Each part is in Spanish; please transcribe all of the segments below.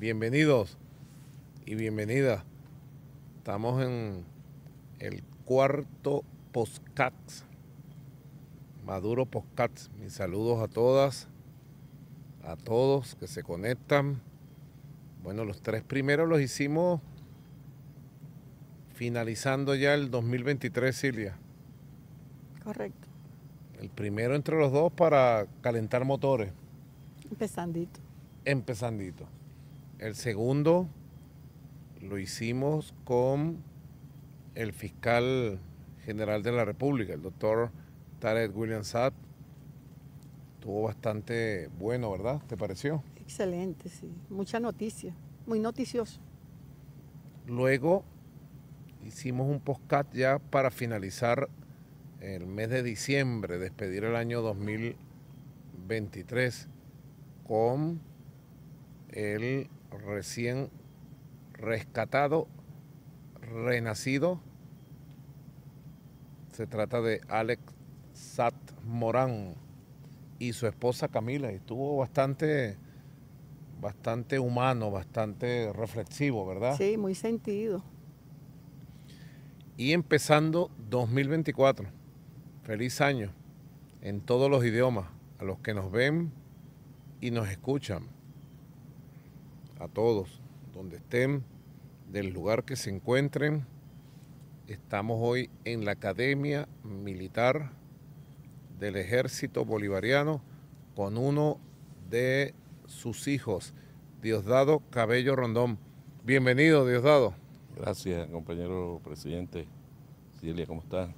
Bienvenidos y bienvenidas. Estamos en el cuarto podcast, Maduro Podcast. Mis saludos a todas, a todos que se conectan. Bueno, los tres primeros los hicimos finalizando ya el 2023, Silvia. Correcto. El primero entre los dos para calentar motores. Empezandito. El segundo lo hicimos con el fiscal general de la República, el doctor Tarek William Saab. Estuvo bastante bueno, ¿verdad? ¿Te pareció? Excelente, sí. Mucha noticia. Muy noticioso. Luego hicimos un podcast ya para finalizar el mes de diciembre, despedir el año 2023 con el recién rescatado, renacido. Se trata de Alex Satt Morán y su esposa Camila. Estuvo bastante humano, bastante reflexivo, ¿verdad? Sí, muy sentido. Y empezando 2024. Feliz año en todos los idiomas, a los que nos ven y nos escuchan, a todos, donde estén, del lugar que se encuentren. Estamos hoy en la Academia Militar del Ejército Bolivariano con uno de sus hijos, Diosdado Cabello Rondón. Bienvenido, Diosdado. Gracias, compañero presidente. Silvia, ¿cómo está?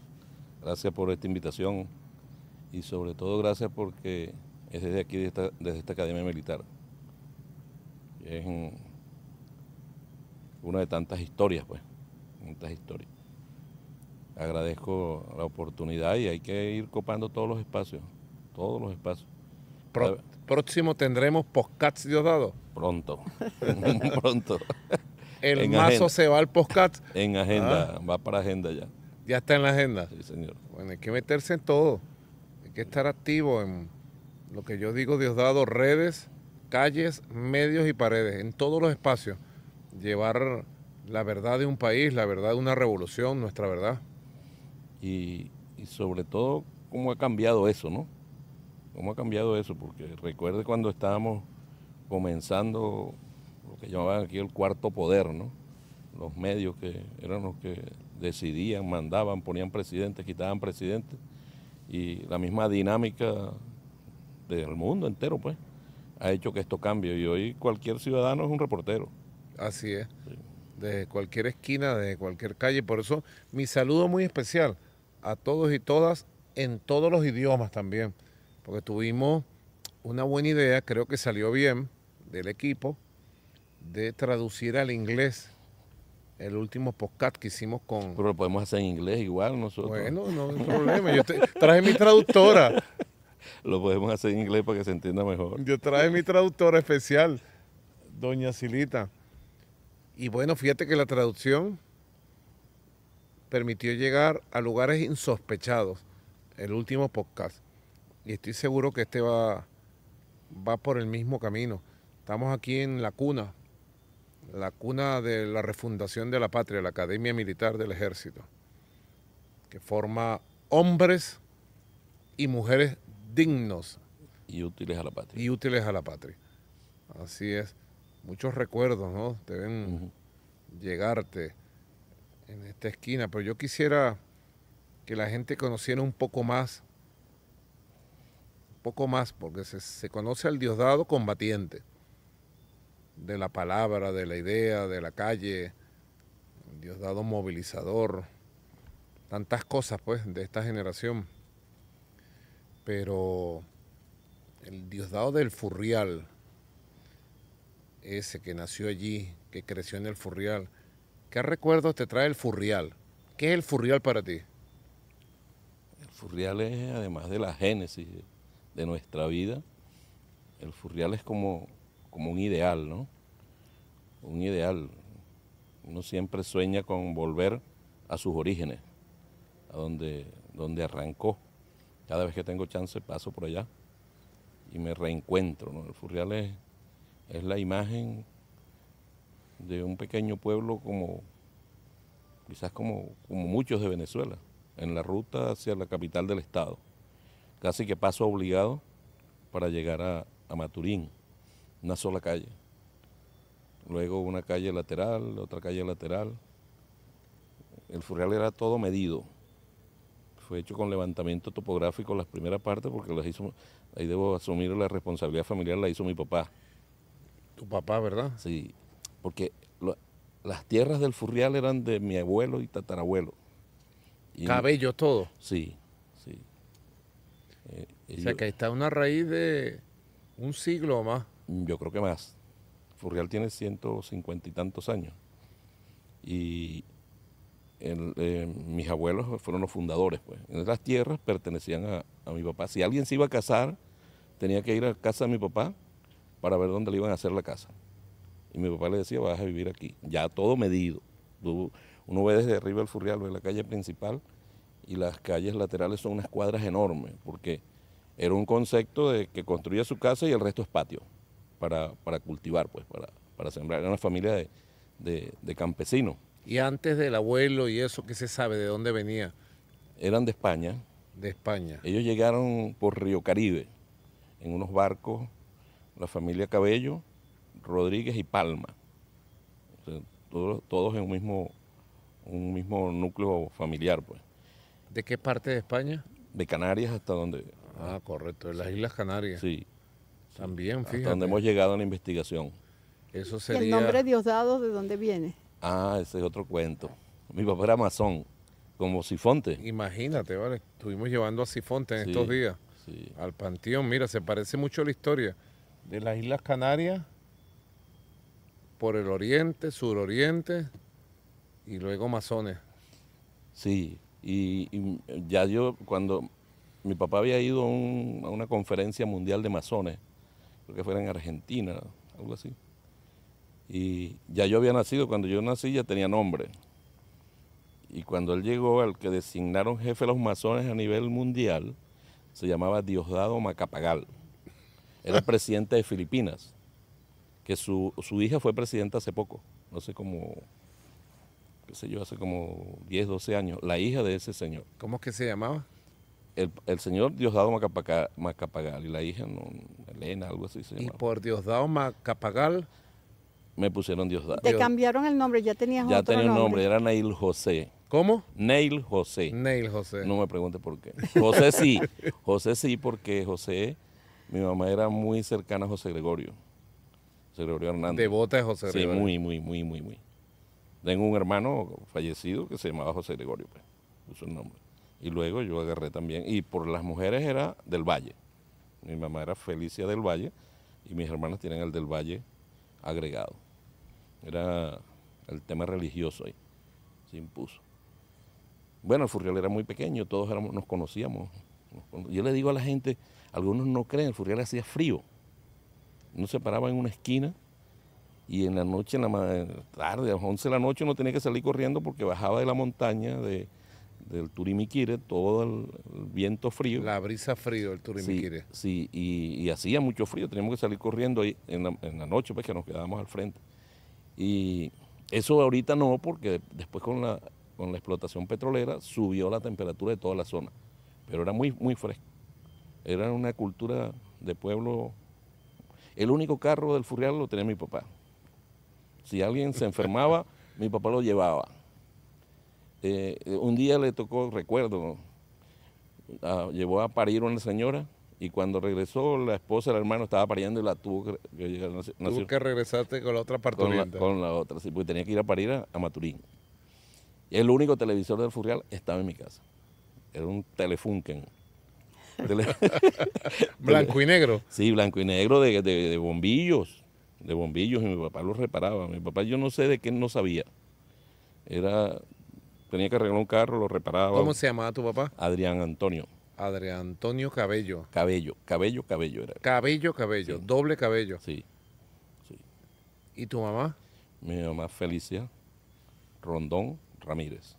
Gracias por esta invitación y sobre todo gracias porque es desde aquí, desde esta Academia Militar. Es una de tantas historias, pues, tantas historias. Agradezco la oportunidad y hay que ir copando todos los espacios. Próximo tendremos podcast, Diosdado. Pronto. El mazo agenda. Se va al podcast. En agenda, va para agenda ya. Ya está en la agenda. Sí, señor. Bueno, hay que meterse en todo. Hay que estar activo en lo que yo digo, Diosdado, redes, calles, medios y paredes, en todos los espacios. Llevar la verdad de un país, la verdad de una revolución, nuestra verdad. Y sobre todo, cómo ha cambiado eso, ¿no? Cómo ha cambiado eso, porque recuerde cuando estábamos comenzando lo que llamaban aquí el cuarto poder, ¿no? Los medios que eran los que decidían, mandaban, ponían presidentes, quitaban presidentes, y la misma dinámica del mundo entero, pues, ha hecho que esto cambie, y hoy cualquier ciudadano es un reportero. Así es, sí. Desde cualquier esquina, desde cualquier calle, por eso mi saludo muy especial a todos y todas, en todos los idiomas también, porque tuvimos una buena idea, creo que salió bien, del equipo, de traducir al inglés el último podcast que hicimos con... Pero lo podemos hacer en inglés igual nosotros. Bueno, no hay problema. Yo traje mi traductora. Lo podemos hacer en inglés para que se entienda mejor. Yo traje mi traductora especial, doña Silita. Y bueno, fíjate que la traducción permitió llegar a lugares insospechados el último podcast. Y estoy seguro que este va por el mismo camino. Estamos aquí en la cuna de la refundación de la patria, la Academia Militar del Ejército, que forma hombres y mujeres dignos. Y útiles a la patria. Así es. Muchos recuerdos, ¿no? Deben llegarte en esta esquina, pero yo quisiera que la gente conociera un poco más, porque se conoce al Diosdado combatiente. De la palabra, de la idea, de la calle, Diosdado movilizador, tantas cosas pues de esta generación. Pero el Diosdado del Furrial, ese que nació allí, que creció en el Furrial, ¿qué recuerdos te trae el Furrial? ¿Qué es el Furrial para ti? El Furrial es, además de la génesis de nuestra vida, el Furrial es como un ideal, ¿no? Un ideal. Uno siempre sueña con volver a sus orígenes, a donde arrancó. Cada vez que tengo chance paso por allá y me reencuentro, ¿no? El Furrial es la imagen de un pequeño pueblo como, quizás como muchos de Venezuela, en la ruta hacia la capital del estado, casi que paso obligado para llegar a Maturín, una sola calle, luego una calle lateral, otra calle lateral. El Furrial era todo medido, fue hecho con levantamiento topográfico las primeras partes porque las hizo, ahí debo asumir la responsabilidad familiar, la hizo mi papá. ¿Tu papá, verdad? Sí, porque las tierras del Furrial eran de mi abuelo y tatarabuelo. Y Cabello todo. Sí, sí. O sea que ahí está una raíz de un siglo o más. Yo creo que más. Furrial tiene 150 y tantos años. Y mis abuelos fueron los fundadores, pues. Esas tierras pertenecían a mi papá. Si alguien se iba a casar, tenía que ir a casa de mi papá para ver dónde le iban a hacer la casa. Y mi papá le decía, vas a vivir aquí. Ya todo medido. Uno ve desde arriba el Furrial, ve la calle principal y las calles laterales son unas cuadras enormes, porque era un concepto de que construía su casa y el resto es patio para cultivar, pues, para sembrar. Era una familia de campesinos. ¿Y antes del abuelo y eso, qué se sabe? ¿De dónde venía? Eran de España. De España. Ellos llegaron por Río Caribe, en unos barcos, la familia Cabello, Rodríguez y Palma. O sea, todos en un mismo núcleo familiar, pues. ¿De qué parte de España? De Canarias hasta donde... Ah, correcto, de las Islas Canarias. Sí. También, fíjate. Hasta donde hemos llegado en la investigación. Eso sería... ¿Y el nombre Diosdado de dónde viene? Ah, ese es otro cuento. Mi papá era masón, como Sifonte. Imagínate, vale, estuvimos llevando a Sifonte en estos días. Sí. Al panteón, mira, se parece mucho a la historia de las Islas Canarias por el oriente, suroriente... Y luego masones. Sí, y ya yo cuando mi papá había ido a una conferencia mundial de masones, creo que fuera en Argentina, algo así, y ya yo había nacido, cuando yo nací ya tenía nombre. Y cuando él llegó, al que designaron jefe de los masones a nivel mundial, se llamaba Diosdado Macapagal. Era presidente de Filipinas, que su hija fue presidenta hace poco, no sé cómo... hace como 10, 12 años, la hija de ese señor. ¿Cómo es que se llamaba? El señor Diosdado Macapagal y la hija, no, Elena, algo así se llamaba. ¿Y por Diosdado Macapagal? Me pusieron Diosdado. Te cambiaron el nombre, ya tenías otro nombre. Ya tenía un nombre, era Neil José. ¿Cómo? Neil José. Neil José. No me pregunte por qué. José sí, José sí, porque José, mi mamá era muy cercana a José Gregorio. José Gregorio Hernández. Devota de José Gregorio. Sí, muy. Tengo un hermano fallecido que se llamaba José Gregorio, pues, puso el nombre. Y luego yo agarré también, y por las mujeres era del Valle. Mi mamá era Felicia del Valle, y mis hermanas tienen el del Valle agregado. Era el tema religioso ahí, se impuso. Bueno, el Furrial era muy pequeño, todos nos conocíamos. Yo le digo a la gente, algunos no creen, el Furrial hacía frío. Uno se paraba en una esquina, y en la noche, en la tarde, a las 11 de la noche, uno tenía que salir corriendo porque bajaba de la montaña del Turimiquire, todo el viento frío. La brisa frío, el Turimiquire. Sí, sí, y hacía mucho frío, teníamos que salir corriendo ahí en la noche, pues, que nos quedábamos al frente. Y eso ahorita no, porque después con la explotación petrolera subió la temperatura de toda la zona, pero era muy, muy fresco. Era una cultura de pueblo. El único carro del Furrial lo tenía mi papá. Si alguien se enfermaba, mi papá lo llevaba. Un día le tocó, recuerdo, llevó a parir una señora y cuando regresó la esposa del hermano estaba pariendo y la tuvo que llegar. Tuvo que regresarte con la otra parturienta. Con la otra, sí, porque tenía que ir a parir a Maturín. El único televisor del Furrial estaba en mi casa. Era un Telefunken. ¿Blanco y negro? Sí, blanco y negro de bombillos. De bombillos, y mi papá los reparaba. Mi papá, yo no sé de qué no sabía. Tenía que arreglar un carro, lo reparaba. ¿Cómo se llamaba tu papá? Adrián Antonio. Adrián Antonio Cabello. Cabello era. Cabello, sí. Doble Cabello. Sí, sí. ¿Y tu mamá? Mi mamá Felicia Rondón Ramírez.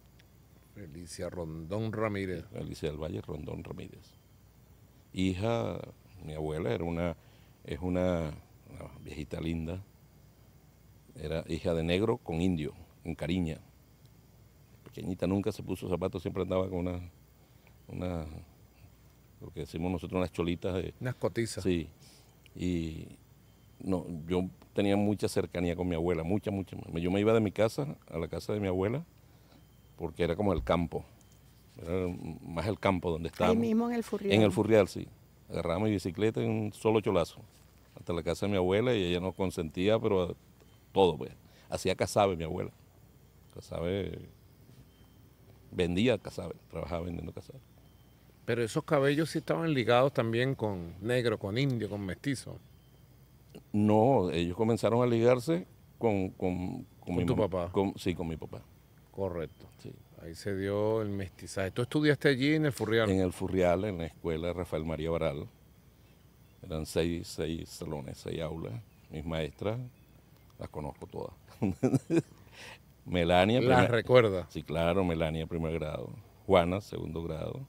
Felicia Rondón Ramírez. Felicia del Valle Rondón Ramírez. Hija, mi abuela es una viejita linda, Era hija de negro con indio, en Cariña. Pequeñita, nunca se puso zapatos, siempre andaba con una lo que decimos nosotros, unas cholitas. Unas cotizas. Sí. Y no, yo tenía mucha cercanía con mi abuela, mucha. Yo me iba de mi casa a la casa de mi abuela porque era como el campo. Era más el campo donde estábamos. Ahí mismo en el Furrial. En el Furrial, sí. Agarraba mi bicicleta en un solo cholazo hasta la casa de mi abuela y ella nos consentía, pero todo, pues. Hacía casabe mi abuela. Casabe, vendía casabe, trabajaba vendiendo casabe. Pero esos cabellos sí estaban ligados también con negro, con indio, con mestizo. No, ellos comenzaron a ligarse con tu papá. Sí, con mi papá. Correcto. Sí. Ahí se dio el mestizaje. ¿Tú estudiaste allí en el Furrial? En el Furrial, en la escuela Rafael María Varal. Eran seis salones, 6 aulas. Mis maestras, las conozco todas. Melania. ¿Las recuerda? Sí, claro, Melania, primer grado. Juana, segundo grado.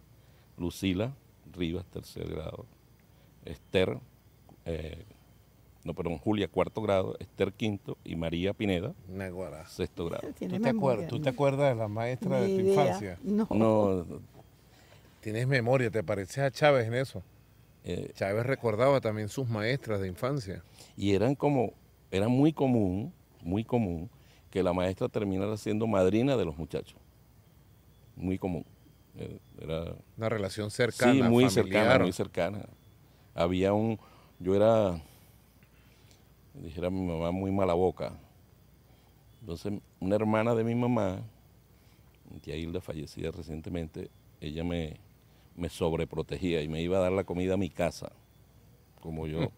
Lucila Rivas, tercer grado. Esther, Julia, cuarto grado. Esther, quinto. Y María Pineda, Naguara, sexto grado. ¿Tú te acuerdas de la maestra de tu infancia? No. Tienes memoria, ¿te pareces a Chávez en eso? Chávez recordaba también sus maestras de infancia. Y era muy común que la maestra terminara siendo madrina de los muchachos. Muy común. Era una relación cercana, sí, muy familiar. Muy cercana. Yo era, dijera mi mamá, muy mala boca. Entonces, una hermana de mi mamá, mi tía Hilda, fallecida recientemente, ella me sobreprotegía y me iba a dar la comida a mi casa. Como yo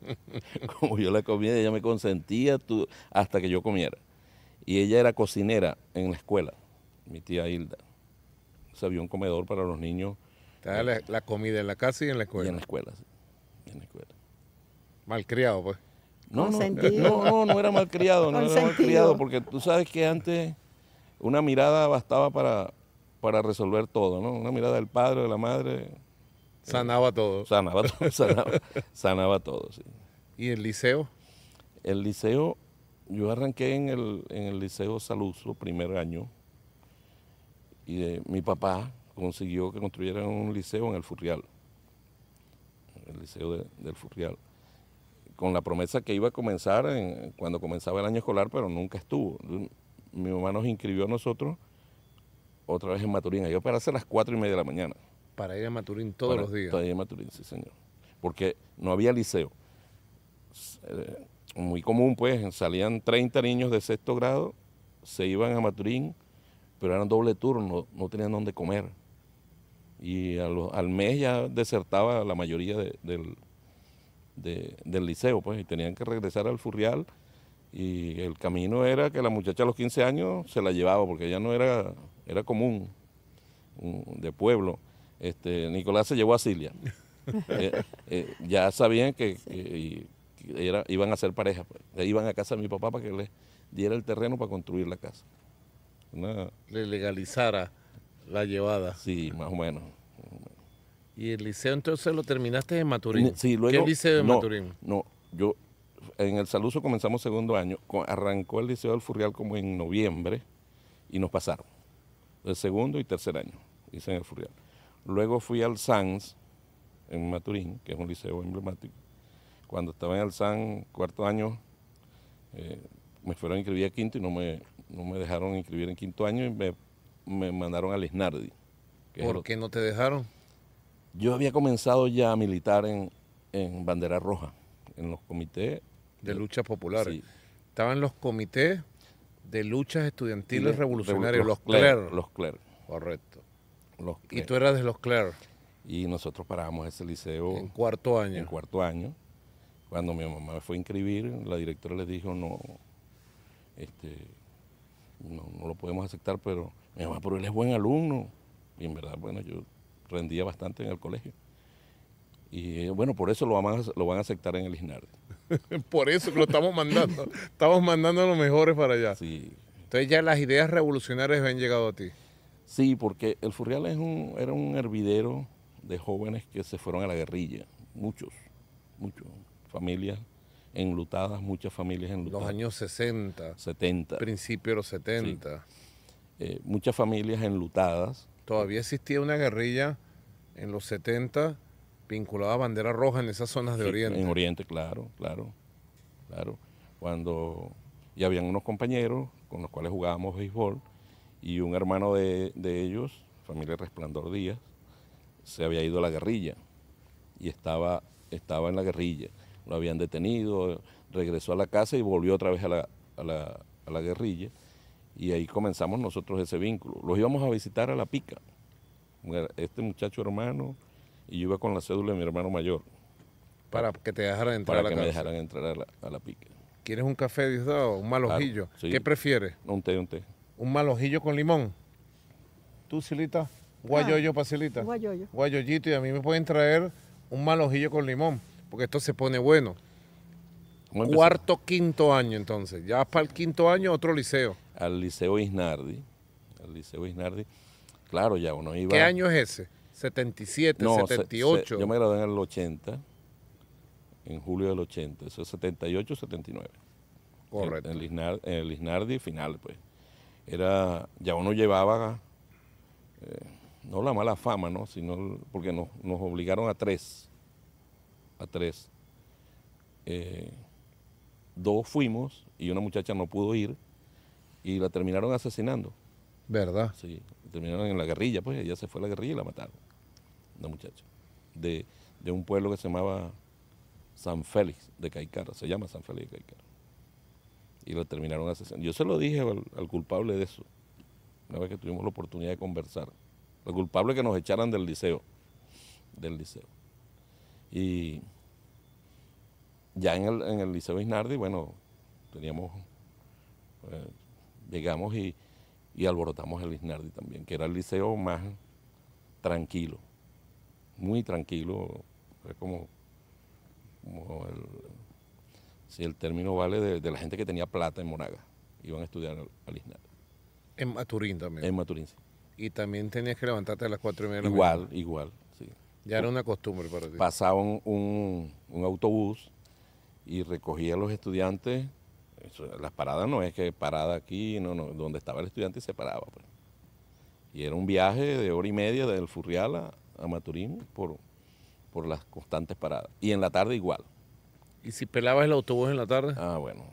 la comía, ella me consentía hasta que yo comiera. Y ella era cocinera en la escuela, mi tía Hilda. Había un comedor para los niños. La comida en la casa y en la escuela. Y en la escuela, sí. Malcriado, pues. No era malcriado, porque tú sabes que antes una mirada bastaba para resolver todo, ¿no? Una mirada del padre, de la madre. Sanaba todo. Sanaba todo, sí. ¿Y el liceo? El liceo, yo arranqué en el liceo Saluzzo, primer año. Y mi papá consiguió que construyeran un liceo en el Furrial, el liceo del Furrial, con la promesa que iba a comenzar cuando comenzaba el año escolar, pero nunca estuvo. Mi mamá nos inscribió a nosotros otra vez en Maturín, allá para hacer las 4:30 de la mañana. Para ir a Maturín todos los días. Para ir a Maturín, sí, señor. Porque no había liceo. Muy común, pues, salían 30 niños de sexto grado, se iban a Maturín, pero eran doble turno, no tenían dónde comer. Y al mes ya desertaba la mayoría del liceo, pues, y tenían que regresar al Furrial. Y el camino era que la muchacha a los 15 años se la llevaba, porque ella no era común, de pueblo. Nicolás se llevó a Cilia. Ya sabían que iban a ser pareja, pues. Iban a casa de mi papá para que les diera el terreno para construir la casa. Le legalizara la llevada. Sí, más o menos. ¿Y el liceo entonces lo terminaste en Maturín? Sí, luego. ¿Qué liceo en Maturín? No, yo en el Saluzzo comenzamos segundo año, arrancó el liceo del Furrial como en noviembre y nos pasaron. El segundo y tercer año hice en el Furrial. Luego fui al SANS en Maturín, que es un liceo emblemático. Cuando estaba en el SANS, cuarto año, me fueron a inscribir a quinto y no me dejaron inscribir en quinto año y me mandaron al Isnardi. ¿Por qué no te dejaron? Yo había comenzado ya a militar en Bandera Roja, en los comités de luchas populares. Sí. Estaban los comités de luchas estudiantiles revolucionarias, los CLER. Los CLER. Correcto. Los CLER. Y tú eras de los CLER. Y nosotros parábamos ese liceo. En cuarto año. En cuarto año. Cuando mi mamá me fue a inscribir, la directora les dijo, no lo podemos aceptar, pero mi mamá, pero él es buen alumno. Y en verdad, bueno, yo rendía bastante en el colegio. Y bueno, por eso lo van a aceptar en el ISNARD. Por eso lo estamos mandando. Estamos mandando a los mejores para allá. Sí. Entonces ya las ideas revolucionarias han llegado a ti. Sí, porque el Furrial era un hervidero de jóvenes que se fueron a la guerrilla. Muchos, familias enlutadas, muchas familias enlutadas. Los años 60. 70. Principio de los 70. Sí. Muchas familias enlutadas. Todavía existía una guerrilla en los 70 vinculada a Bandera Roja en esas zonas de Oriente. En Oriente, claro. Cuando ya habían unos compañeros con los cuales jugábamos béisbol y un hermano de ellos, familia Resplandor Díaz, se había ido a la guerrilla y estaba en la guerrilla. Lo habían detenido, regresó a la casa y volvió otra vez a la guerrilla. Y ahí comenzamos nosotros ese vínculo. Los íbamos a visitar a La Pica. Este muchacho hermano, y yo iba con la cédula de mi hermano mayor. Para que te dejaran entrar a la casa. Para que me dejaran entrar a la Pica. ¿Quieres un café, Diosdado? ¿Un malojillo? Claro, sí. ¿Qué prefieres? Un té. ¿Un malojillo con limón? ¿Tú, Silita? ¿Guayoyo para Silita? Guayoyo. Guayoyito, y a mí me pueden traer un malojillo con limón, porque esto se pone bueno. Cuarto, quinto año, entonces. Ya para el quinto año, otro liceo. Al Liceo Isnardi. Al Liceo Isnardi. Claro, ya uno iba... ¿Qué año es ese? 77, no, 78. Yo me gradué en el 80, en julio del 80. Eso es 78, 79. Correcto. En el Isnardi final, pues. Era... Ya uno llevaba... no la mala fama, ¿no? Sino porque nos obligaron a tres. A tres. Dos fuimos y una muchacha no pudo ir y la terminaron asesinando. ¿Verdad? Sí, terminaron en la guerrilla, pues ella se fue a la guerrilla y la mataron, una muchacha, de un pueblo que se llamaba San Félix de Caicara, se llama San Félix de Caicara, y la terminaron asesinando. Yo se lo dije al culpable de eso, una vez que tuvimos la oportunidad de conversar, el culpable que nos echaran del liceo. Y... ya en el Liceo Isnardi, bueno, teníamos, llegamos y alborotamos el Isnardi también, que era el liceo más tranquilo, muy tranquilo, es como si el término vale de la gente que tenía plata en Monagas, iban a estudiar al Isnardi. En Maturín también. En Maturín, sí. Y también tenías que levantarte a las 4:30 de la mañana. Igual, sí. Ya era una costumbre para ti. Pasaba un autobús y recogía a los estudiantes. Las paradas no es que parada aquí, no, donde estaba el estudiante se paraba. Pues. Y era un viaje de hora y media del Furrial a Maturín por las constantes paradas. Y en la tarde igual. ¿Y si pelabas el autobús en la tarde? Ah, bueno,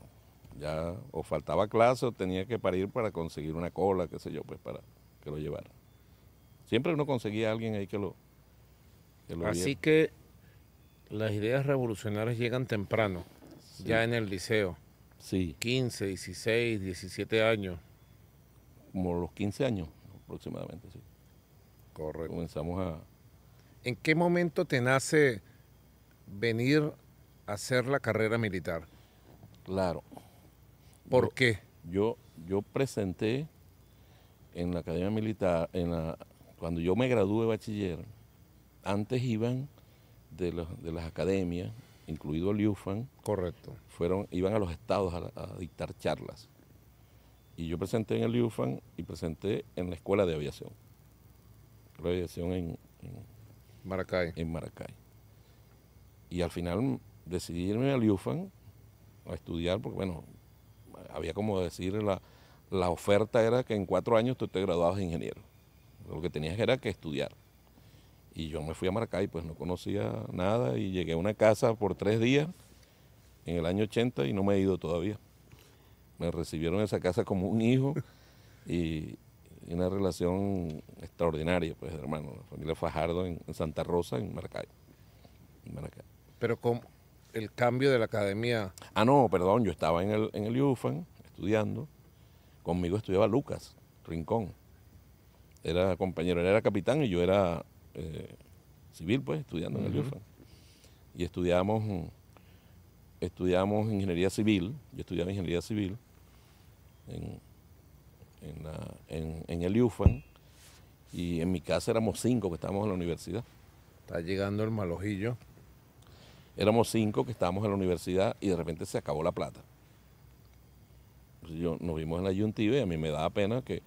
ya o faltaba clase o tenía que parir para conseguir una cola, qué sé yo, pues para que lo llevara. Siempre uno conseguía a alguien ahí que lo así viera. Que... las ideas revolucionarias llegan temprano, sí. Ya en el liceo. Sí. 15, 16, 17 años. Como los 15 años aproximadamente, sí. Correcto. Comenzamos a... ¿En qué momento te nace venir a hacer la carrera militar? Claro. ¿Por qué? Yo presenté en la Academia Militar, cuando yo me gradué de bachiller, antes iban... De las academias, incluido el UFAN, correcto, iban a los estados a dictar charlas. Y yo presenté en el UFAN y presenté en la Escuela de Aviación. La aviación en Maracay. Y al final decidí irme al UFAN a estudiar, porque bueno, había como decir, la oferta era que en 4 años tú te graduabas de ingeniero. Lo que tenías era que estudiar. Y yo me fui a Maracay, pues no conocía nada y llegué a una casa por 3 días en el año 80 y no me he ido todavía. Me recibieron en esa casa como un hijo y una relación extraordinaria, pues hermano, la familia Fajardo en Santa Rosa, en Maracay. Pero con el cambio de la academia... Ah, no, perdón, yo estaba en el UFAN estudiando, conmigo estudiaba Lucas Rincón, era compañero, él era capitán y yo era... civil, pues, estudiando en el UFAM. Y estudiamos ingeniería civil, yo estudiaba ingeniería civil en el UFAM y en mi casa éramos 5 que estábamos en la universidad. Está llegando el malojillo. Éramos 5 que estábamos en la universidad y de repente se acabó la plata. Entonces nos vimos en la Yuntiva y a mí me daba pena que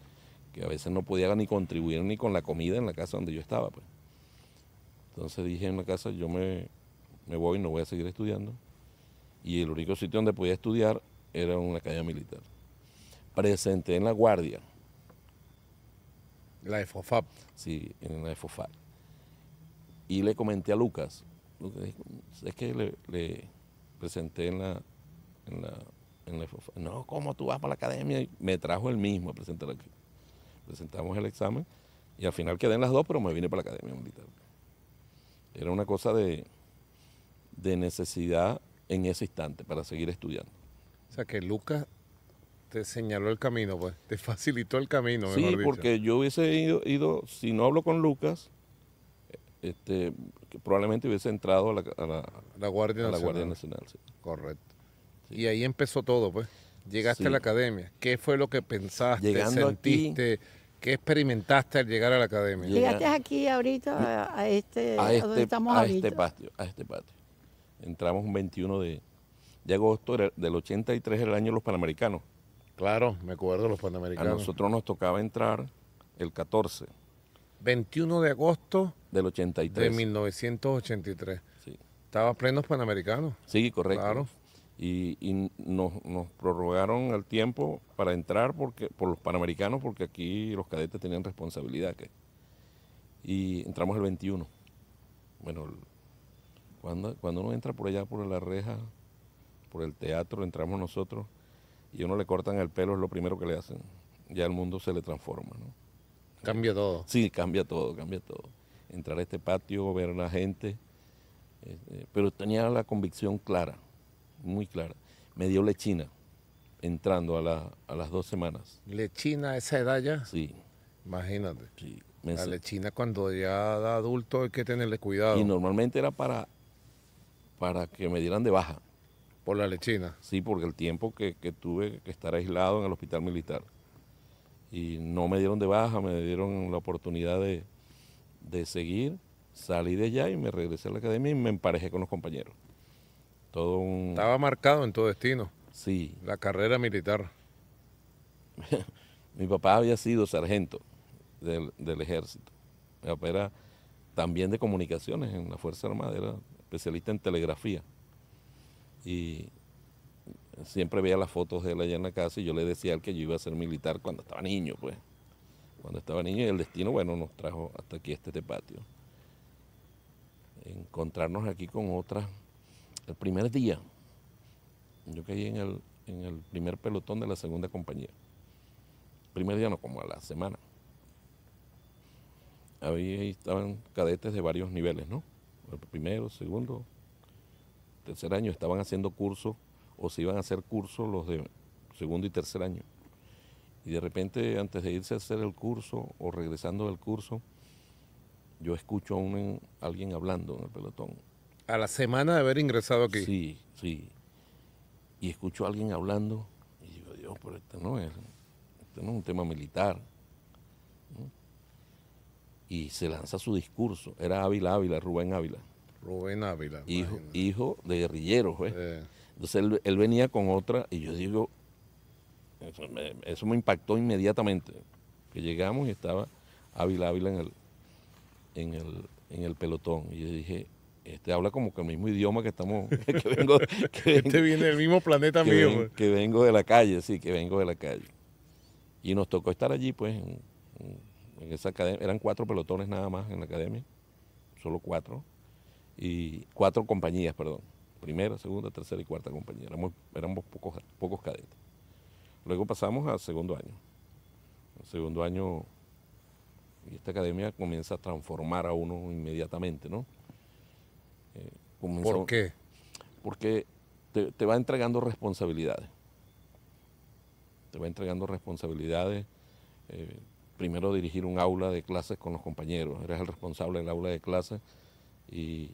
a veces no podía ni contribuir ni con la comida en la casa donde yo estaba, pues. Entonces dije en la casa, yo me voy, no voy a seguir estudiando. y el único sitio donde podía estudiar era una academia militar. Presenté en la Guardia. La EFOFAP. Sí, en la EFOFAP. Y le comenté a Lucas, es que le presenté en la EFOFAP. No, ¿cómo tú vas para la academia? Y me trajo él mismo a presentar aquí. Presentamos el examen y al final quedé en las dos, pero me vine para la academia militar. Era una cosa de necesidad en ese instante para seguir estudiando. O sea que Lucas te señaló el camino, pues, te facilitó el camino. Sí, mejor dicho. Porque yo hubiese ido, si no hablo con Lucas, probablemente hubiese entrado a la Guardia Nacional. Guardia Nacional, sí. Correcto. Sí. Y ahí empezó todo, pues. Llegaste sí. a la academia. ¿Qué fue lo que pensaste, llegando sentiste? Aquí, ¿qué experimentaste al llegar a la academia? Llegaste aquí ahorita a este patio. Entramos un 21 de agosto del 83, el año de los Panamericanos. Claro, me acuerdo de los Panamericanos. A nosotros nos tocaba entrar el 14. 21 de agosto del 83. De 1983. Sí. ¿Estabas plenos Panamericanos? Sí, correcto. Claro. Y nos prorrogaron el tiempo para entrar por los Panamericanos, porque aquí los cadetes tenían responsabilidad. Y entramos el 21. Bueno, cuando uno entra por allá, por la reja, por el teatro, entramos nosotros, y a uno le cortan el pelo, es lo primero que le hacen. Ya el mundo se le transforma, ¿no? ¿Cambia todo? Sí, cambia todo, cambia todo. Entrar a este patio, ver a la gente, pero tenía la convicción clara. Muy clara. Me dio lechina entrando a las 2 semanas. ¿Lechina a esa edad ya? Sí. Imagínate. Sí, la lechina cuando ya da adulto hay que tenerle cuidado. Y normalmente era para que me dieran de baja. ¿Por la lechina? Sí, porque el tiempo que tuve que estar aislado en el hospital militar. Y no me dieron de baja, me dieron la oportunidad de seguir. Salí de allá y me regresé a la academia y me emparejé con los compañeros. Estaba marcado en tu destino. Sí. La carrera militar. Mi papá había sido sargento del ejército. Mi papá era también de comunicaciones en la Fuerza Armada, era especialista en telegrafía. Y siempre veía las fotos de él allá en la casa y yo le decía a él que yo iba a ser militar cuando estaba niño, pues. Cuando estaba niño y el destino, bueno, nos trajo hasta aquí este patio. Encontrarnos aquí con otras. El primer día, yo caí en el primer pelotón de la segunda compañía. El primer día no, como a la semana. Ahí estaban cadetes de varios niveles, ¿no? El primero, segundo, tercer año. Estaban haciendo cursos, o se iban a hacer cursos los de segundo y tercer año. Y de repente, antes de irse a hacer el curso, o regresando del curso, yo escucho a alguien hablando en el pelotón. A la semana de haber ingresado aquí. Sí, sí. Y escucho a alguien hablando y digo, Dios, pero este no es un tema militar, ¿no? Y se lanza su discurso. Era Rubén Ávila. Rubén Ávila. Hijo de guerrilleros, ¿eh? Entonces él venía con otra y yo digo, eso me impactó inmediatamente. Que llegamos y estaba Ávila en el pelotón. Y yo dije, habla como que el mismo idioma que estamos... Que viene del mismo planeta mío. Que vengo de la calle, sí, que vengo de la calle. Y nos tocó estar allí, pues, en esa academia. Eran 4 pelotones nada más en la academia, solo 4. Y 4 compañías, perdón. Primera, segunda, tercera y cuarta compañía. Éramos pocos cadetes. Luego pasamos al segundo año. El segundo año, y esta academia comienza a transformar a uno inmediatamente, ¿no? ¿Por qué? Porque te va entregando responsabilidades. Te va entregando responsabilidades. Primero dirigir un aula de clases con los compañeros. Eres el responsable del aula de clases. Y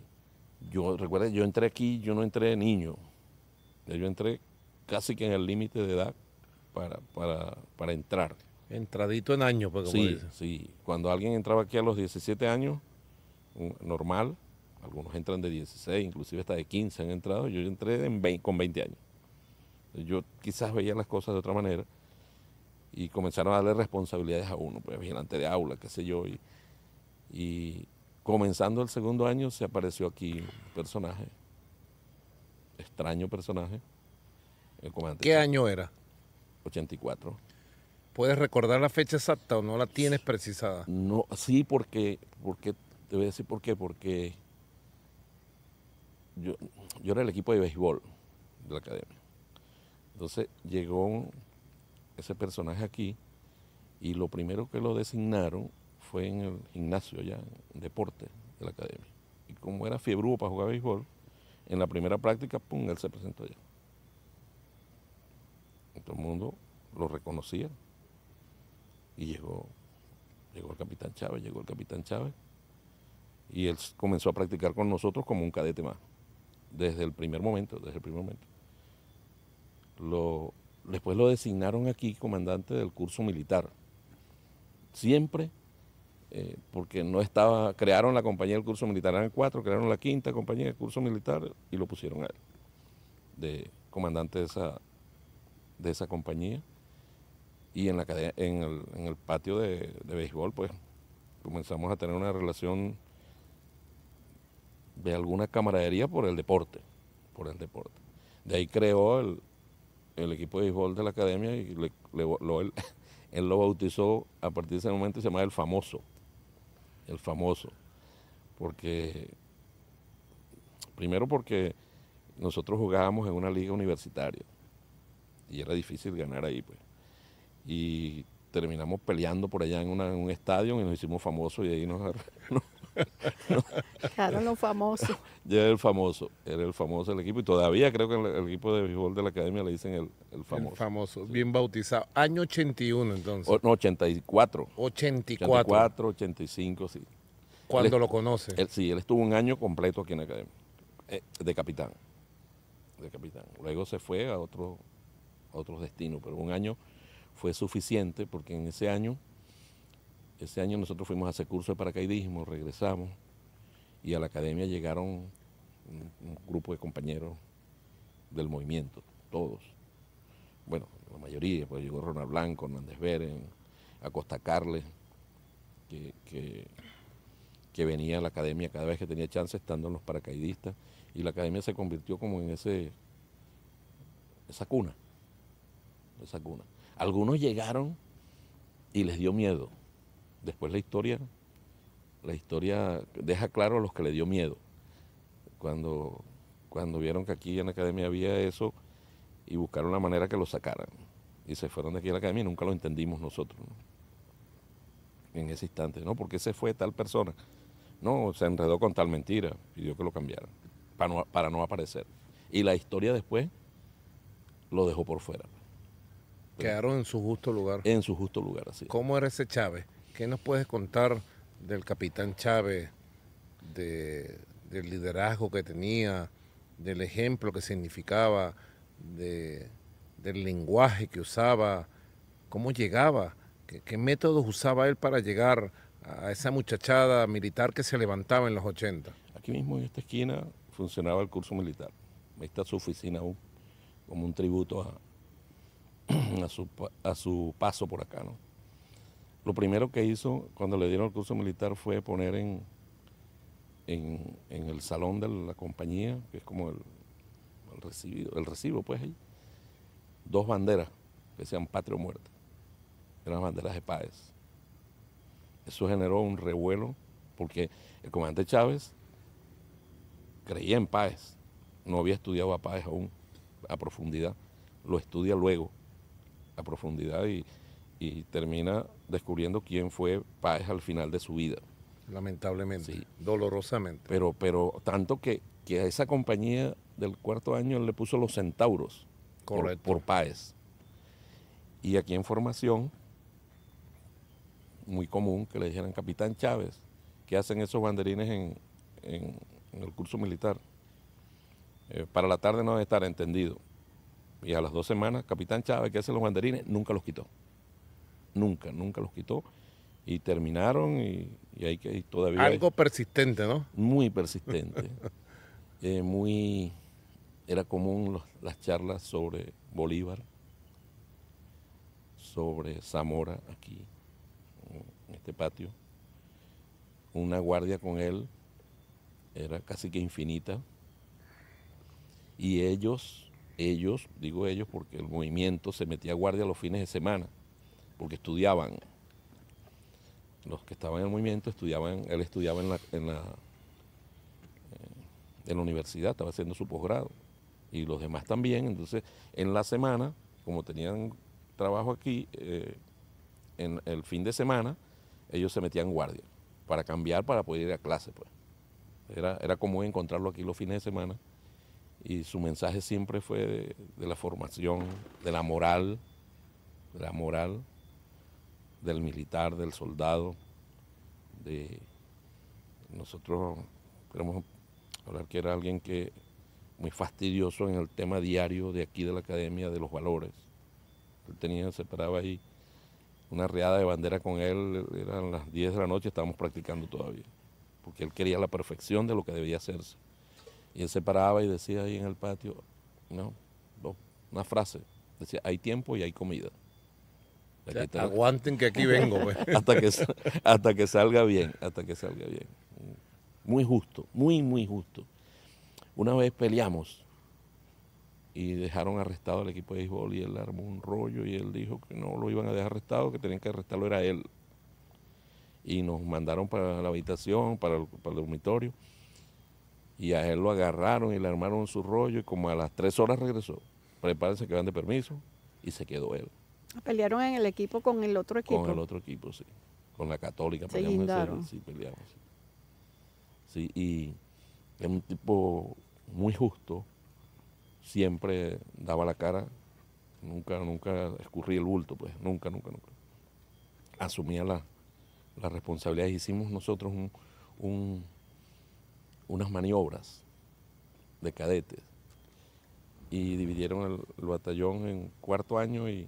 yo, recuerda, yo entré aquí, yo no entré niño. Yo entré casi que en el límite de edad para entrar. Entradito en año, pues, como dice. Sí. Cuando alguien entraba aquí a los 17 años, normal. Algunos entran de 16, inclusive hasta de 15 han entrado. Yo entré con 20 años. Yo quizás veía las cosas de otra manera y comenzaron a darle responsabilidades a uno, pues, vigilante de aula, qué sé yo. Y comenzando el segundo año se apareció aquí un personaje, extraño personaje. El comandante. ¿Qué año era? 84. ¿Puedes recordar la fecha exacta o no la tienes precisada? No, sí, porque te voy a decir por qué. Porque yo era el equipo de béisbol de la academia. Entonces llegó ese personaje aquí y lo primero que lo designaron fue en el gimnasio ya, en deporte de la academia. Y como era fiebrudo para jugar béisbol, en la primera práctica, pum, él se presentó allá. Y todo el mundo lo reconocía. Y llegó el capitán Chávez, y él comenzó a practicar con nosotros como un cadete más. Desde el primer momento. Después lo designaron aquí comandante del curso militar. Siempre, porque no estaba, crearon la compañía del curso militar, eran 4, crearon la 5ª compañía del curso militar y lo pusieron a él, de comandante de esa compañía. Y en el patio de béisbol, pues, comenzamos a tener una relación de alguna camaradería por el deporte. De ahí creó el equipo de béisbol de la academia y él lo bautizó a partir de ese momento y se llamaba El Famoso. Porque, primero porque nosotros jugábamos en una liga universitaria y era difícil ganar ahí, pues. Y terminamos peleando por allá en un estadio y nos hicimos famosos y ahí nos famosos. Ya era el famoso del equipo y todavía creo que el equipo de béisbol de la academia le dicen el famoso. El famoso, sí. Bien bautizado. Año 81 entonces. 84. 84, 85, sí. ¿Cuándo lo conoce? Él estuvo un año completo aquí en la academia, de capitán. Luego se fue a otros destinos, pero un año fue suficiente porque en ese año nosotros fuimos a hacer curso de paracaidismo, regresamos y a la academia llegaron un grupo de compañeros del movimiento, todos. Bueno, la mayoría, pues llegó Ronald Blanco, Hernández Beren, Acosta Carles, que venía a la academia cada vez que tenía chance estando en los paracaidistas y la academia se convirtió como en esa cuna. Algunos llegaron y les dio miedo. Después la historia deja claro a los que le dio miedo. Cuando vieron que aquí en la academia había eso y buscaron la manera que lo sacaran. Y se fueron de aquí a la academia y nunca lo entendimos nosotros, ¿no? En ese instante, ¿no? Porque se fue tal persona. No, se enredó con tal mentira, pidió que lo cambiaran para no aparecer. Y la historia después lo dejó por fuera. Quedaron en su justo lugar. En su justo lugar, así. ¿Cómo era ese Chávez? ¿Qué nos puedes contar del capitán Chávez, del liderazgo que tenía, del ejemplo que significaba, del lenguaje que usaba? ¿Cómo llegaba? ¿Qué métodos usaba él para llegar a esa muchachada militar que se levantaba en los 80? Aquí mismo en esta esquina funcionaba el curso militar. Ahí está su oficina aún, como un tributo a su paso por acá, ¿no? Lo primero que hizo cuando le dieron el curso militar fue poner en el salón de la compañía, que es como el recibo, pues ahí, 2 banderas que sean patria o muerte. Eran las banderas de Páez. Eso generó un revuelo porque el comandante Chávez creía en Páez. No había estudiado a Páez aún a profundidad. Lo estudia luego a profundidad y termina descubriendo quién fue Páez al final de su vida. Lamentablemente, sí. Dolorosamente. Pero tanto que a esa compañía del cuarto año le puso los centauros. Correcto. Por Páez. Y aquí en formación, muy común que le dijeran, capitán Chávez, ¿qué hacen esos banderines en el curso militar? Para la tarde no debe estar entendido. Y a las 2 semanas, capitán Chávez, que hace los banderines, nunca los quitó. Nunca los quitó. Y terminaron y hay que todavía... Algo persistente, ¿no? Muy persistente. Era común las charlas sobre Bolívar, sobre Zamora, aquí, en este patio. Una guardia con él era casi que infinita. y ellos, digo ellos porque el movimiento se metía a guardia los fines de semana, porque estudiaban. Los que estaban en el movimiento estudiaban, él estudiaba en la universidad, estaba haciendo su posgrado, y los demás también. Entonces, en la semana, como tenían trabajo aquí, en el fin de semana, ellos se metían guardia para cambiar, para poder ir a clase, pues. Era común encontrarlo aquí los fines de semana, y su mensaje siempre fue de la formación, de la moral del militar, del soldado. Nosotros queremos hablar que era alguien que muy fastidioso en el tema diario de aquí de la academia, de los valores. Él tenía, se paraba ahí, una reada de bandera con él, eran las 10 de la noche, estábamos practicando todavía, porque él quería la perfección de lo que debía hacerse. Y él se paraba y decía ahí en el patio, ¿no? Una frase, decía, hay tiempo y hay comida. O sea, aguanten que aquí vengo. Pues. hasta que salga bien, hasta que salga bien. Muy justo, muy justo. Una vez peleamos y dejaron arrestado al equipo de béisbol y él armó un rollo y él dijo que no lo iban a dejar arrestado, que tenían que arrestarlo era él. Y nos mandaron para la habitación, para el dormitorio, y a él lo agarraron y le armaron su rollo, y como a las 3 horas regresó. Prepárense que van de permiso, y se quedó él. ¿Pelearon en el equipo con el otro equipo? Con el otro equipo, sí. Con la Católica. Se guindaron. Sí, peleamos. Sí, y es un tipo muy justo, siempre daba la cara, nunca escurría el bulto, pues, nunca. Asumía las responsabilidades. Hicimos nosotros unas maniobras de cadetes y dividieron el batallón en cuarto año y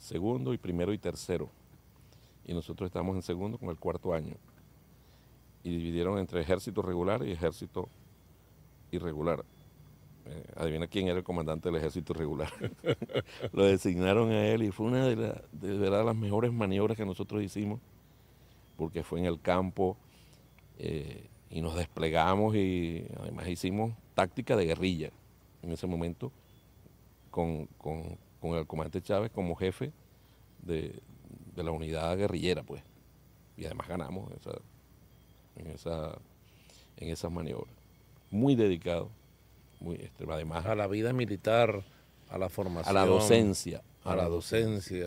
segundo y primero y tercero, y nosotros estamos en segundo con el cuarto año, y dividieron entre ejército regular y ejército irregular. Adivina quién era el comandante del ejército regular. Lo designaron a él, y fue una de verdad las mejores maniobras que nosotros hicimos, porque fue en el campo, y nos desplegamos, y además hicimos táctica de guerrilla en ese momento con el comandante Chávez como jefe de la unidad guerrillera, pues, y además ganamos en esas maniobras. Muy dedicado, además a la vida militar, a la formación, a la docencia, sí,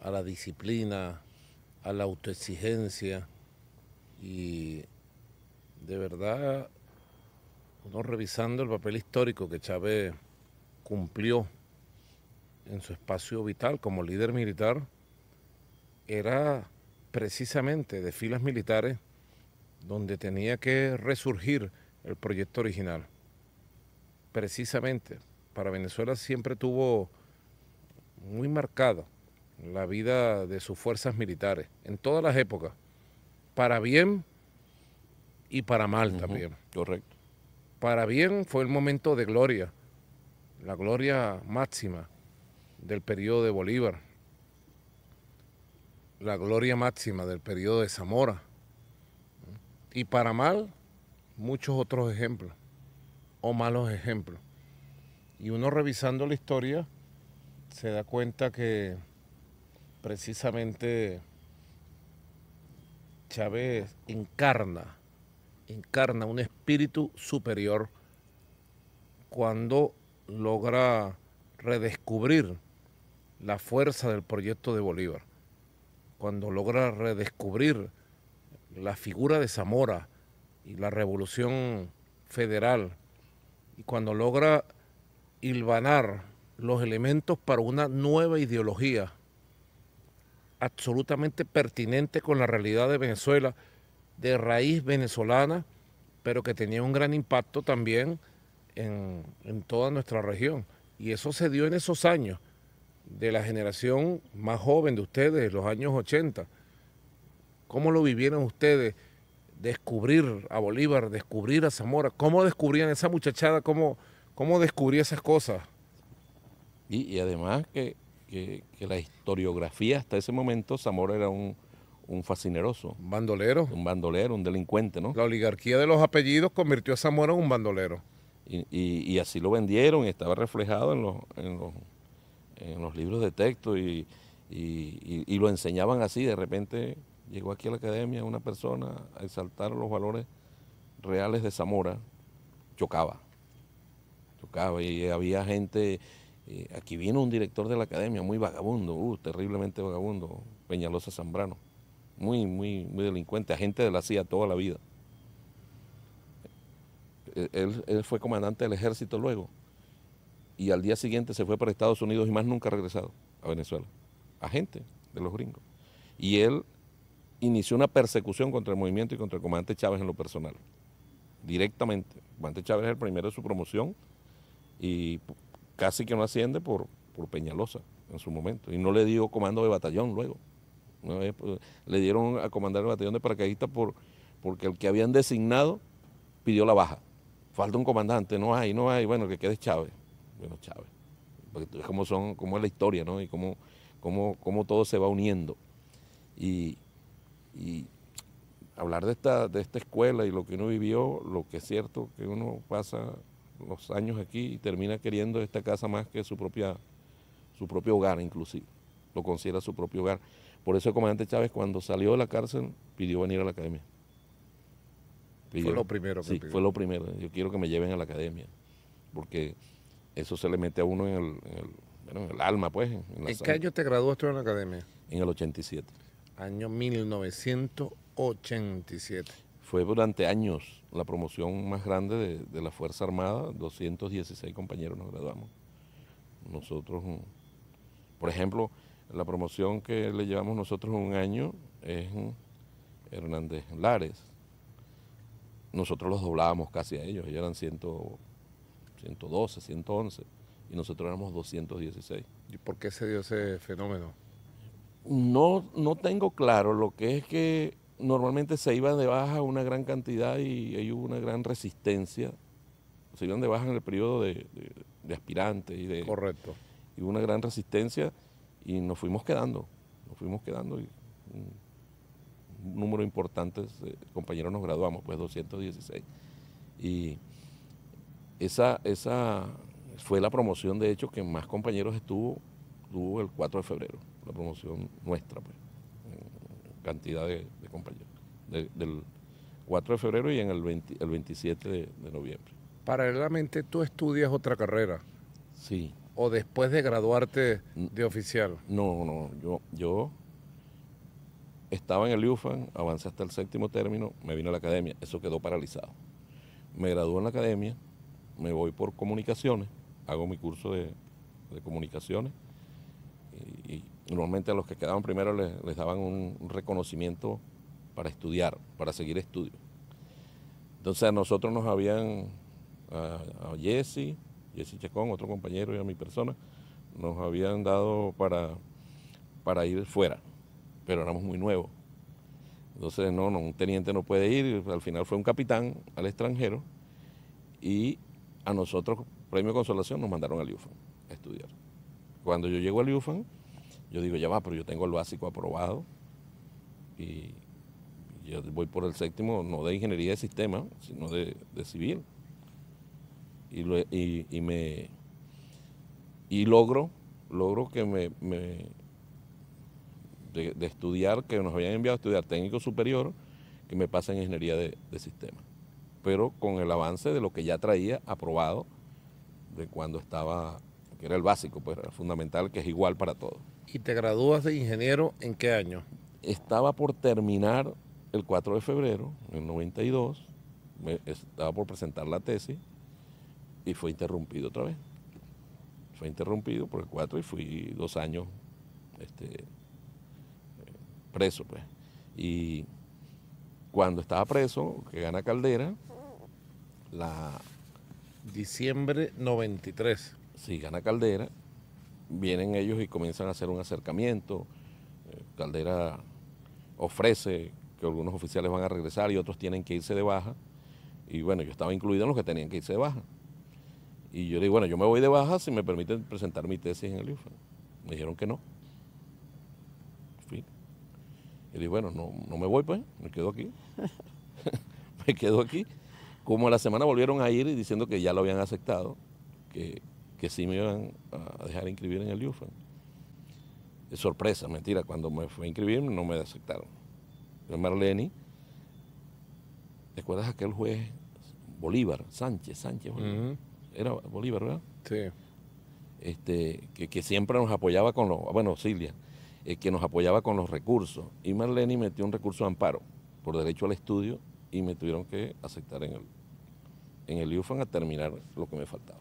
a la disciplina, a la autoexigencia, y de verdad, uno revisando el papel histórico que Chávez cumplió en su espacio vital como líder militar, era precisamente de filas militares donde tenía que resurgir el proyecto original. Precisamente, para Venezuela siempre tuvo muy marcada la vida de sus fuerzas militares, en todas las épocas, para bien y para mal también. Correcto. Para bien fue el momento de gloria, la gloria máxima del periodo de Bolívar, la gloria máxima del periodo de Zamora, y para mal, muchos otros ejemplos, o malos ejemplos. Y uno revisando la historia, se da cuenta que precisamente Chávez encarna un espíritu superior cuando logra redescubrir la fuerza del proyecto de Bolívar, cuando logra redescubrir la figura de Zamora y la revolución federal, y cuando logra hilvanar los elementos para una nueva ideología absolutamente pertinente con la realidad de Venezuela, de raíz venezolana, pero que tenía un gran impacto también en toda nuestra región. Y eso se dio en esos años de la generación más joven de ustedes, los años 80. ¿Cómo lo vivieron ustedes? Descubrir a Bolívar, descubrir a Zamora. ¿Cómo descubrían esa muchachada? ¿Cómo descubría esas cosas? Y además que la historiografía hasta ese momento, Zamora era un fascineroso. Un bandolero. Un bandolero, un delincuente, ¿no? La oligarquía de los apellidos convirtió a Zamora en un bandolero. Y así lo vendieron, y estaba reflejado en los libros de texto y lo enseñaban así. De repente llegó aquí a la academia una persona a exaltar los valores reales de Zamora, chocaba, y había gente. Aquí vino un director de la academia muy vagabundo, terriblemente vagabundo, Peñalosa Zambrano, muy delincuente, agente de la CIA toda la vida. Él fue comandante del ejército luego, y al día siguiente se fue para Estados Unidos y más nunca ha regresado a Venezuela, agente de los gringos. Y él inició una persecución contra el movimiento y contra el comandante Chávez en lo personal, directamente. El comandante Chávez es el primero de su promoción y casi que no asciende por Peñalosa en su momento, y no le dio comando de batallón luego. Una vez, pues, le dieron a comandar el batallón de paracaidistas porque el que habían designado pidió la baja. Falta un comandante, no hay, bueno, que quede Chávez. Bueno, Chávez, porque cómo es la historia, ¿no? Y cómo todo se va uniendo. Y hablar de esta escuela y lo que uno vivió, lo que es cierto, que uno pasa los años aquí y termina queriendo esta casa más que su propio hogar, inclusive. Lo considera su propio hogar. Por eso el comandante Chávez, cuando salió de la cárcel, pidió venir a la academia. Fue lo primero que pidió. Fue lo primero. Yo quiero que me lleven a la academia, porque eso se le mete a uno en el alma, pues. ¿En qué año te graduaste en la academia? En el 87. Año 1987. Fue durante años la promoción más grande de la Fuerza Armada. 216 compañeros nos graduamos. Nosotros, por ejemplo, la promoción que le llevamos nosotros un año es Hernández Lares. Nosotros los doblábamos casi a ellos. Ellos eran 112, 111 y nosotros éramos 216. ¿Y por qué se dio ese fenómeno? No tengo claro. Lo que es que normalmente se iban de baja una gran cantidad y ahí hubo una gran resistencia. Se iban de baja en el periodo de aspirantes. Correcto. Y hubo una gran resistencia y nos fuimos quedando. Y un número importante de compañeros nos graduamos, pues 216. Y esa fue la promoción, de hecho, que más compañeros tuvo el 4 de febrero, la promoción nuestra, pues, en cantidad de compañeros, del 4 de febrero y en el 27 de noviembre. Paralelamente, ¿tú estudias otra carrera? Sí. ¿O después de graduarte de oficial? No, yo estaba en el UFAN, avancé hasta el 7º término, me vine a la academia, eso quedó paralizado. Me gradué en la academia, me voy por comunicaciones, hago mi curso de comunicaciones y normalmente a los que quedaban primero les daban un reconocimiento para estudiar, para seguir estudio. Entonces a nosotros nos habían, a Jesse Chacón, otro compañero, y a mi persona, nos habían dado para ir fuera, pero éramos muy nuevos. Entonces un teniente no puede ir, al final fue un capitán al extranjero y a nosotros, premio de consolación, nos mandaron al UFAM a estudiar. Cuando yo llego al UFAM, yo digo, ya va, pero yo tengo el básico aprobado y yo voy por el 7º, no de ingeniería de sistema, sino de civil. Y logro que de estudiar, que nos habían enviado a estudiar técnico superior, que me pasa en ingeniería de sistema, pero con el avance de lo que ya traía aprobado de cuando estaba, que era el básico, pues era fundamental, que es igual para todos. ¿Y te gradúas de ingeniero en qué año? Estaba por terminar el 4 de febrero, en el 92, estaba por presentar la tesis y fue interrumpido otra vez. Fue interrumpido por el 4 y fui 2 años preso, pues. Y cuando estaba preso, que gana Caldera, diciembre 93. Sí, gana Caldera, vienen ellos y comienzan a hacer un acercamiento. Caldera ofrece que algunos oficiales van a regresar y otros tienen que irse de baja. Y bueno, yo estaba incluido en los que tenían que irse de baja. Y yo le digo, bueno, yo me voy de baja si me permiten presentar mi tesis en el UFAM. Me dijeron que no. Y bueno, no me voy, pues, me quedo aquí. Me quedo aquí Como a la semana volvieron a ir diciendo que ya lo habían aceptado, que sí me iban a dejar inscribir en el UFAM. Es sorpresa, mentira, cuando me fui a inscribir no me aceptaron. Pero Marleni, ¿te acuerdas aquel juez Bolívar, Sánchez? Uh-huh. Era Bolívar, ¿verdad? Sí. Que siempre nos apoyaba con los, bueno, Silvia, que nos apoyaba con los recursos. Y Marleni metió un recurso de amparo por derecho al estudio y me tuvieron que aceptar en el UFAM a terminar lo que me faltaba.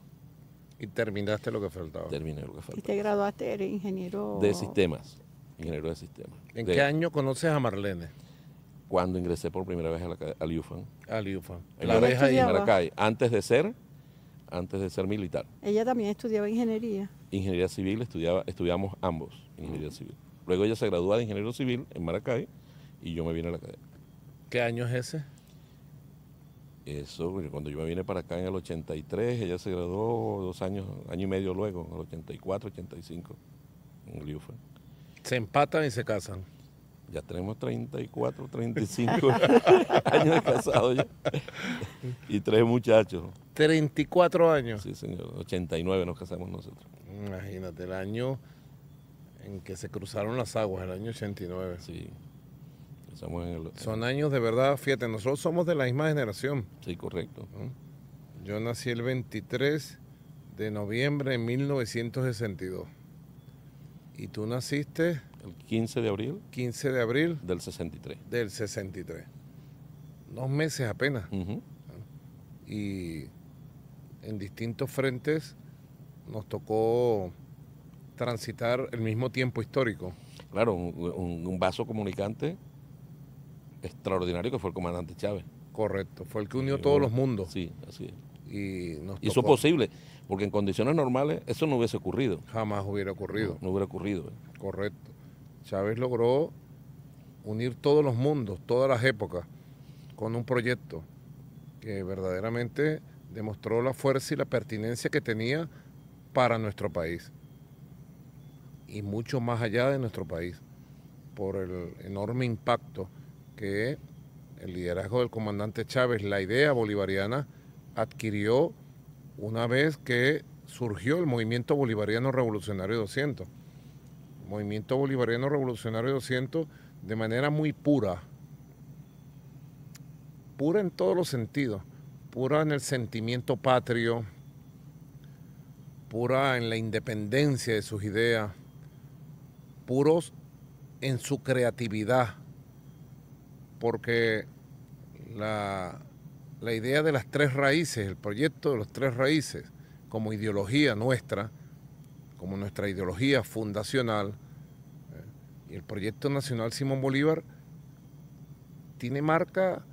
¿Y terminaste lo que faltaba? Terminé lo que faltaba. ¿Y te graduaste? ¿Eres ingeniero? De sistemas, ingeniero de sistemas. ¿En qué año conoces a Marleni? Cuando ingresé por primera vez al UFAM. Al UFAM. La deja ahí en Maracay, antes de ser militar. Ella también estudiaba ingeniería. Ingeniería civil, estudiamos ambos ingeniería civil. Luego ella se graduó de ingeniero civil en Maracay y yo me vine a la academia. ¿Qué año es ese? Eso, cuando yo me vine para acá en el 83, ella se graduó 2 años, año y medio luego, en el 84, 85, en el UFAM. Se empatan y se casan. Ya tenemos 34, 35 años de casado ya. Y 3 muchachos. 34 años. Sí, señor. 89 nos casamos nosotros. Imagínate, el año en que se cruzaron las aguas, el año 89. Sí. Son años de verdad, fíjate, nosotros somos de la misma generación. Sí, correcto. Yo nací el 23 de noviembre de 1962. ¿Y tú naciste? El 15 de abril. 15 de abril. Del 63. Del 63. 2 meses apenas. Uh-huh. Y en distintos frentes nos tocó transitar el mismo tiempo histórico. Claro, un vaso comunicante extraordinario que fue el comandante Chávez. Correcto, fue el que unió todos los mundos. Sí, así es. Y nos tocó. Hizo posible, porque en condiciones normales eso no hubiese ocurrido. Jamás hubiera ocurrido. No hubiera ocurrido. Correcto. Chávez logró unir todos los mundos, todas las épocas, con un proyecto que verdaderamente demostró la fuerza y la pertinencia que tenía para nuestro país. Y mucho más allá de nuestro país, por el enorme impacto que el liderazgo del comandante Chávez, la idea bolivariana, adquirió una vez que surgió el Movimiento Bolivariano Revolucionario 200. El Movimiento Bolivariano Revolucionario 200, de manera muy pura, pura en todos los sentidos, pura en el sentimiento patrio, pura en la independencia de sus ideas, puros en su creatividad, porque la idea de las 3 raíces, el proyecto de las 3 raíces, como ideología nuestra, como nuestra ideología fundacional, y el proyecto nacional Simón Bolívar, tiene marca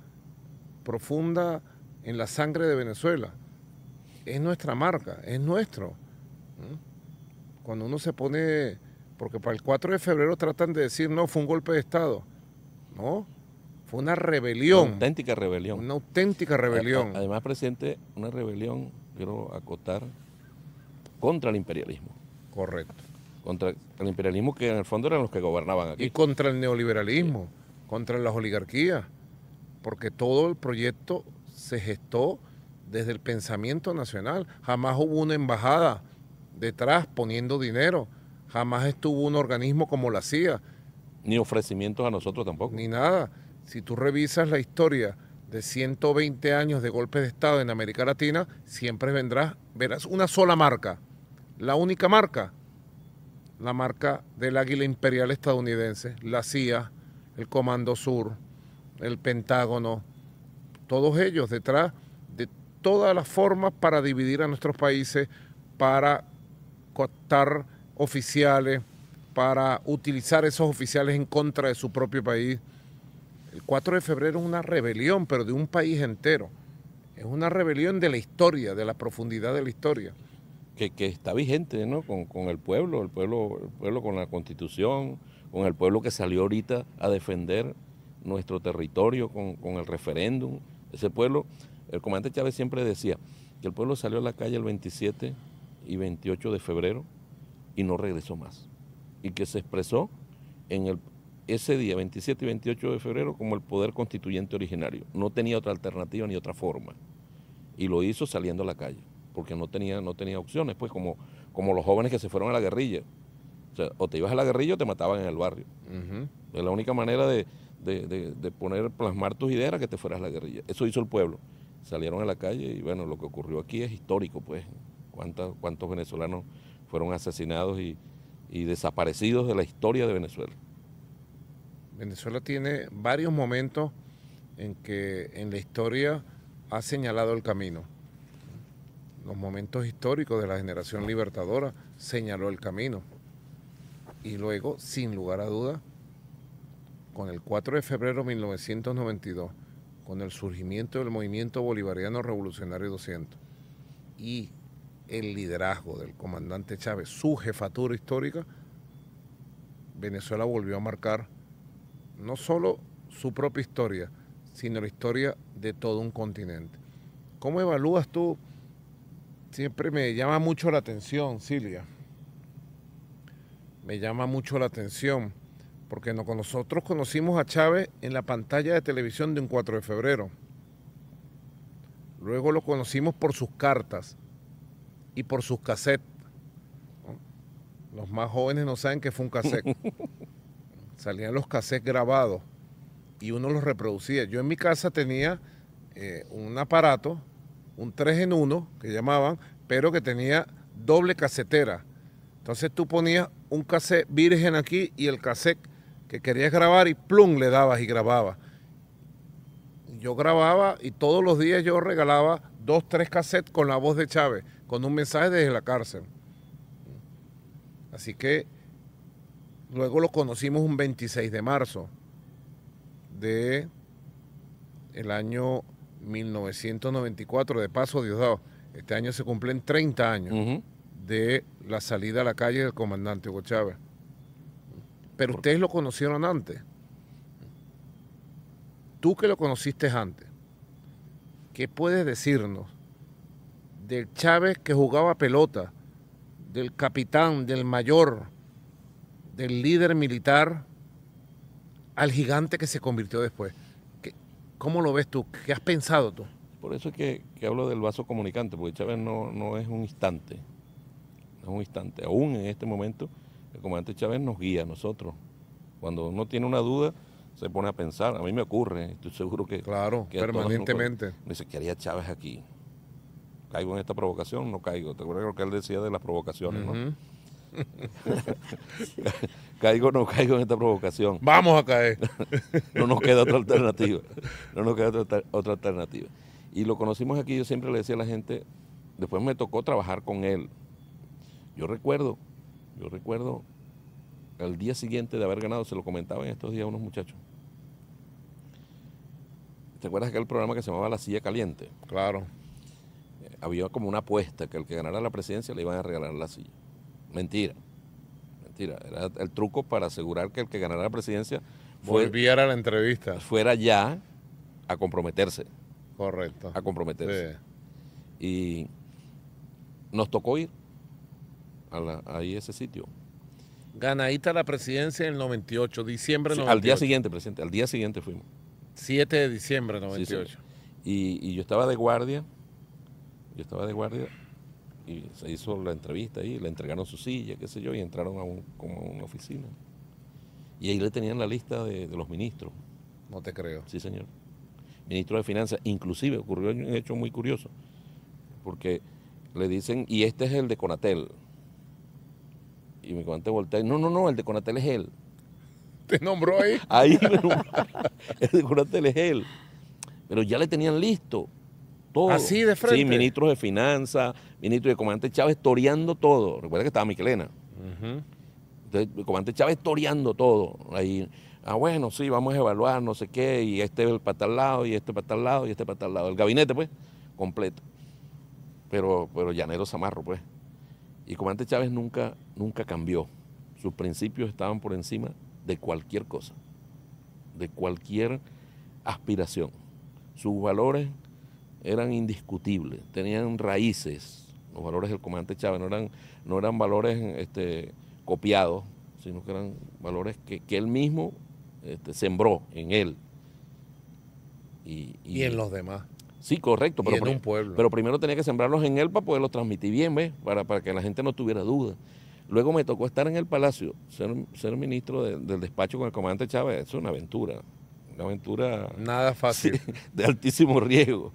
profunda en la sangre de Venezuela. Es nuestra marca, es nuestro. Cuando uno se pone, porque para el 4 de febrero tratan de decir, no, fue un golpe de Estado. No, fue una rebelión. Una auténtica rebelión. Una auténtica rebelión. Además, presidente, una rebelión, quiero acotar, contra el imperialismo. Correcto. Contra el imperialismo que en el fondo eran los que gobernaban aquí. Y contra el neoliberalismo, sí, contra las oligarquías, porque todo el proyecto se gestó desde el pensamiento nacional. Jamás hubo una embajada detrás poniendo dinero. Jamás estuvo un organismo como la CIA. Ni ofrecimientos a nosotros tampoco. Ni nada. Si tú revisas la historia de 120 años de golpes de Estado en América Latina, siempre verás una sola marca. La única marca. La marca del águila imperial estadounidense, la CIA, el Comando Sur, el Pentágono. Todos ellos detrás de todas las formas para dividir a nuestros países, para cooptar oficiales, para utilizar esos oficiales en contra de su propio país. El 4 de febrero es una rebelión, pero de un país entero. Es una rebelión de la historia, de la profundidad de la historia. Que está vigente, ¿no? Con el pueblo con la Constitución, con el pueblo que salió ahorita a defender nuestro territorio, con el referéndum. Ese pueblo, el comandante Chávez siempre decía que el pueblo salió a la calle el 27 y 28 de febrero y no regresó más. Y que se expresó en ese día, 27 y 28 de febrero, como el poder constituyente originario. No tenía otra alternativa ni otra forma. y lo hizo saliendo a la calle, porque no tenía opciones, pues como los jóvenes que se fueron a la guerrilla. O sea, o te ibas a la guerrilla o te mataban en el barrio. Uh-huh. Es la única manera de plasmar tus ideas, era que te fueras a la guerrilla. Eso hizo el pueblo. Salieron a la calle y bueno, lo que ocurrió aquí es histórico, pues. ¿Cuántos venezolanos fueron asesinados y desaparecidos de la historia de Venezuela? Venezuela tiene varios momentos en que en la historia ha señalado el camino. Los momentos históricos de la generación libertadora señaló el camino. Y luego, sin lugar a duda, con el 4 de febrero de 1992, con el surgimiento del Movimiento Bolivariano Revolucionario 200 y el liderazgo del comandante Chávez, su jefatura histórica, Venezuela volvió a marcar no solo su propia historia, sino la historia de todo un continente. ¿Cómo evalúas tú? Siempre me llama mucho la atención, Silvia, me llama mucho la atención, porque nosotros conocimos a Chávez en la pantalla de televisión de un 4 de febrero. Luego lo conocimos por sus cartas y por sus cassettes. Los más jóvenes no saben que fue un cassette. Salían los cassettes grabados y uno los reproducía. Yo en mi casa tenía un aparato, un 3 en 1, que llamaban, pero que tenía doble casetera. Entonces tú ponías un cassette virgen aquí y el cassette que querías grabar y plum, le dabas y grababa. Yo grababa y todos los días yo regalaba 2, 3 cassettes con la voz de Chávez, con un mensaje desde la cárcel. Así que luego lo conocimos un 26 de marzo del año 1994, de paso, Diosdado, este año se cumplen 30 años. Uh-huh. De la salida a la calle del comandante Hugo Chávez. Pero ustedes lo conocieron antes. Tú que lo conociste antes, ¿qué puedes decirnos del Chávez que jugaba pelota, del capitán, del mayor, del líder militar, al gigante que se convirtió después? ¿Cómo lo ves tú? ¿Qué has pensado tú? Por eso es que hablo del vaso comunicante, porque Chávez no es un instante. Es un instante, aún en este momento el comandante Chávez nos guía a nosotros. Cuando uno tiene una duda se pone a pensar, a mí me ocurre, estoy seguro que... Claro, que permanentemente. Me dice, ¿qué haría Chávez aquí? ¿Caigo en esta provocación? No caigo. ¿Te acuerdas lo que él decía de las provocaciones? Uh-huh. ¿No? ¿Caigo o no caigo en esta provocación? Vamos a caer. No nos queda otra alternativa. No nos queda otra alternativa. Y lo conocimos aquí, yo siempre le decía a la gente, después me tocó trabajar con él. Yo recuerdo al día siguiente de haber ganado, se lo comentaba en estos días a unos muchachos. ¿Te acuerdas aquel programa que se llamaba La Silla Caliente? Claro. Había como una apuesta que el que ganara la presidencia le iban a regalar la silla. Mentira, mentira. Era el truco para asegurar que el que ganara la presidencia volviera a la entrevista. Fuera ya a comprometerse. Correcto. A comprometerse. Sí. Y nos tocó ir ahí ese sitio. Ganadita la presidencia en el 98, diciembre 98. Sí, al día siguiente, presidente, al día siguiente fuimos. 7 de diciembre del 98. Sí, y yo estaba de guardia, y se hizo la entrevista ahí, le entregaron su silla, qué sé yo, y entraron como a una oficina. Y ahí le tenían la lista de los ministros. No te creo. Sí, señor. Ministro de Finanzas, inclusive ocurrió un hecho muy curioso, porque le dicen, y este es el de Conatel. Y mi comandante voltea, no, el de Conatel es él. ¿Te nombró ahí? Ahí me nombró. El de Conatel es él. Pero ya le tenían listo todo. ¿Así de frente? Sí, ministros de Finanzas, ministro de comandante Chávez toreando todo. Recuerda que estaba Miquelena. Uh-huh. Entonces, el comandante Chávez toreando todo. Ahí, bueno, sí, vamos a evaluar, no sé qué, y este para tal lado, y este para tal lado, y este para tal lado. El gabinete, pues, completo. Pero llanero zamarro, pues. Y el comandante Chávez nunca cambió. Sus principios estaban por encima de cualquier cosa, de cualquier aspiración. Sus valores eran indiscutibles, tenían raíces. Los valores del comandante Chávez no eran valores copiados, sino que eran valores que él mismo sembró en él. Y en los demás. Sí, correcto. Pero, en un pueblo. Pero primero tenía que sembrarlos en él para poderlos transmitir bien, ¿ves? Para que la gente no tuviera dudas. Luego me tocó estar en el Palacio, ser ministro del despacho con el comandante Chávez. Es una aventura. Una aventura... Nada fácil. Sí, de altísimo riesgo,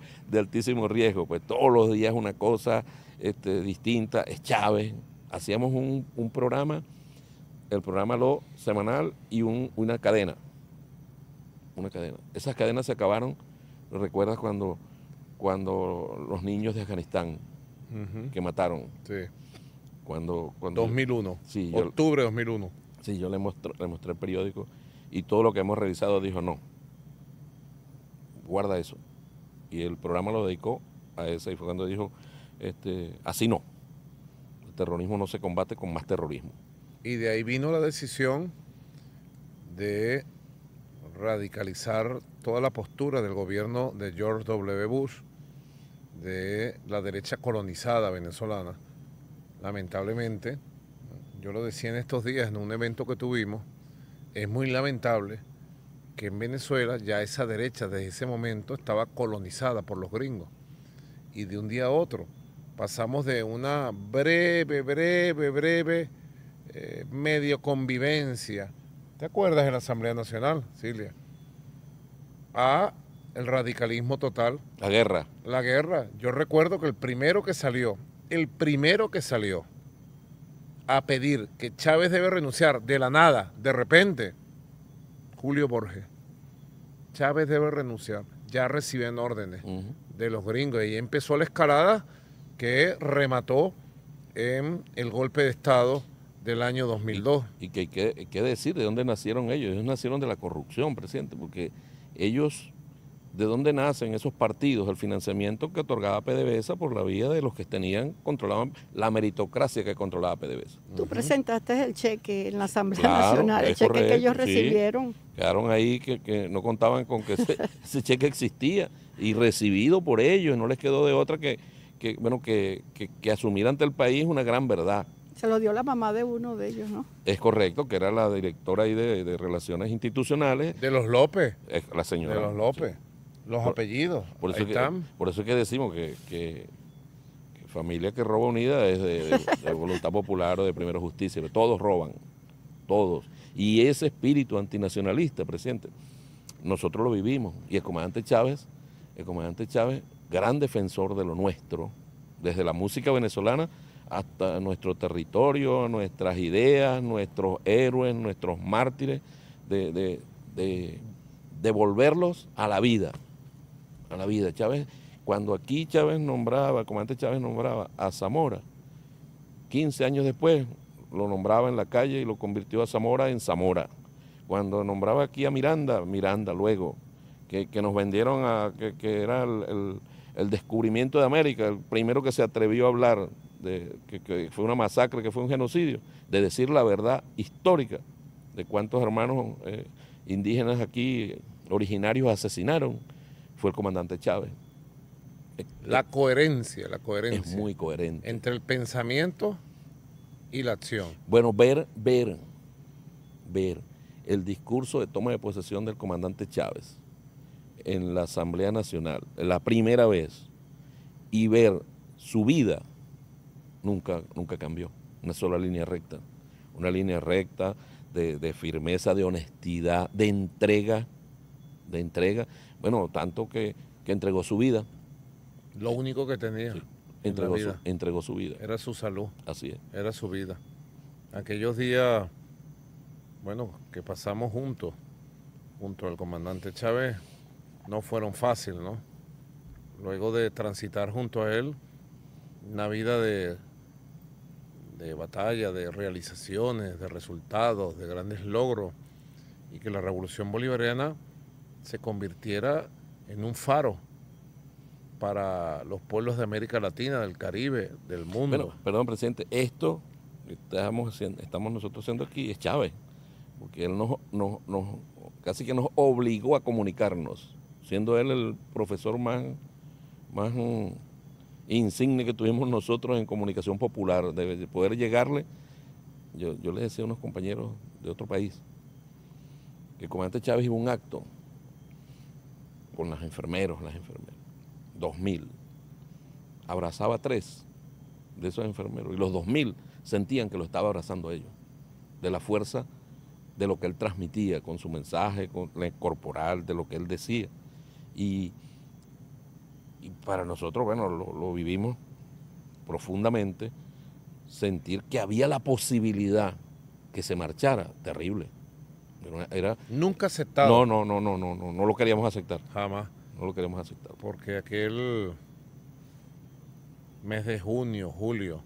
Pues todos los días una cosa distinta. Es Chávez. Hacíamos un programa, el programa lo semanal y una cadena. Esas cadenas se acabaron, ¿recuerdas cuando los niños de Afganistán que mataron? Sí. Cuando 2001, sí, octubre de 2001. Sí, yo le mostré el periódico y todo lo que hemos revisado dijo no, guarda eso. Y el programa lo dedicó a esa y fue cuando dijo, así no, el terrorismo no se combate con más terrorismo. Y de ahí vino la decisión de radicalizar toda la postura del gobierno de George W. Bush, de la derecha colonizada venezolana. Lamentablemente, yo lo decía en estos días en un evento que tuvimos, es muy lamentable que en Venezuela ya esa derecha desde ese momento estaba colonizada por los gringos. Y de un día a otro pasamos de una breve medio convivencia, ¿te acuerdas de la Asamblea Nacional, Silvia? A el radicalismo total. La guerra. La guerra. Yo recuerdo que el primero que salió a pedir que Chávez debe renunciar de la nada, de repente, Julio Borges. Chávez debe renunciar, ya recibían órdenes de los gringos y empezó la escalada que remató en el golpe de Estado del año 2002. Y que hay que decir de dónde nacieron ellos. Ellos nacieron de la corrupción, presidente, porque ellos... ¿De dónde nacen esos partidos? El financiamiento que otorgaba PDVSA por la vía de los que controlaban la meritocracia que controlaba PDVSA. Tú presentaste el cheque en la Asamblea Nacional, el cheque correcto, que ellos recibieron. Sí, quedaron ahí que no contaban con que ese cheque existía y recibido por ellos, no les quedó de otra que asumir ante el país una gran verdad. Se lo dio la mamá de uno de ellos, ¿no? Es correcto, que era la directora ahí de Relaciones Institucionales. De los López. La señora. De los López. Sí. Los apellidos, por eso es que decimos que familia que roba unida es de voluntad popular o de Primera Justicia. Pero todos roban, todos. Y ese espíritu antinacionalista, presidente, nosotros lo vivimos. Y el comandante Chávez, gran defensor de lo nuestro, desde la música venezolana hasta nuestro territorio, nuestras ideas, nuestros héroes, nuestros mártires, de devolverlos a la vida. Chávez, cuando aquí el comandante Chávez nombraba a Zamora, 15 años después lo nombraba en la calle y lo convirtió a Zamora en Zamora. Cuando nombraba aquí a Miranda luego, que nos vendieron a que era el descubrimiento de América, el primero que se atrevió a hablar, que fue una masacre, que fue un genocidio, de decir la verdad histórica de cuántos hermanos indígenas aquí originarios asesinaron, fue el comandante Chávez. La coherencia. Es muy coherente. Entre el pensamiento y la acción. Bueno, ver el discurso de toma de posesión del comandante Chávez en la Asamblea Nacional, la primera vez, y ver su vida, nunca cambió. Una sola línea recta. Una línea recta de firmeza, de honestidad, de entrega, bueno, tanto que entregó su vida. Lo único que tenía. Sí, entregó su vida. Era su salud. Así es. Era su vida. Aquellos días, bueno, que pasamos junto al comandante Chávez, no fueron fáciles, ¿no? Luego de transitar junto a él una vida de batalla, de realizaciones, de resultados, de grandes logros, y que la revolución bolivariana se convirtiera en un faro para los pueblos de América Latina, del Caribe, del mundo. Bueno, perdón, presidente, esto que estamos nosotros haciendo aquí es Chávez, porque él nos casi que nos obligó a comunicarnos, siendo él el profesor más insigne que tuvimos nosotros en comunicación popular, de poder llegarle. Yo les decía a unos compañeros de otro país que el comandante Chávez hizo un acto con las enfermeras, 2.000, abrazaba a 3 de esos enfermeros, y los 2.000 sentían que lo estaba abrazando a ellos, de la fuerza de lo que él transmitía con su mensaje, con el corporal, de lo que él decía. Y para nosotros, bueno, lo vivimos profundamente, sentir que había la posibilidad que se marchara, terrible. Era, nunca aceptado. No lo queríamos aceptar. Jamás. No lo queríamos aceptar. Porque aquel mes de junio, julio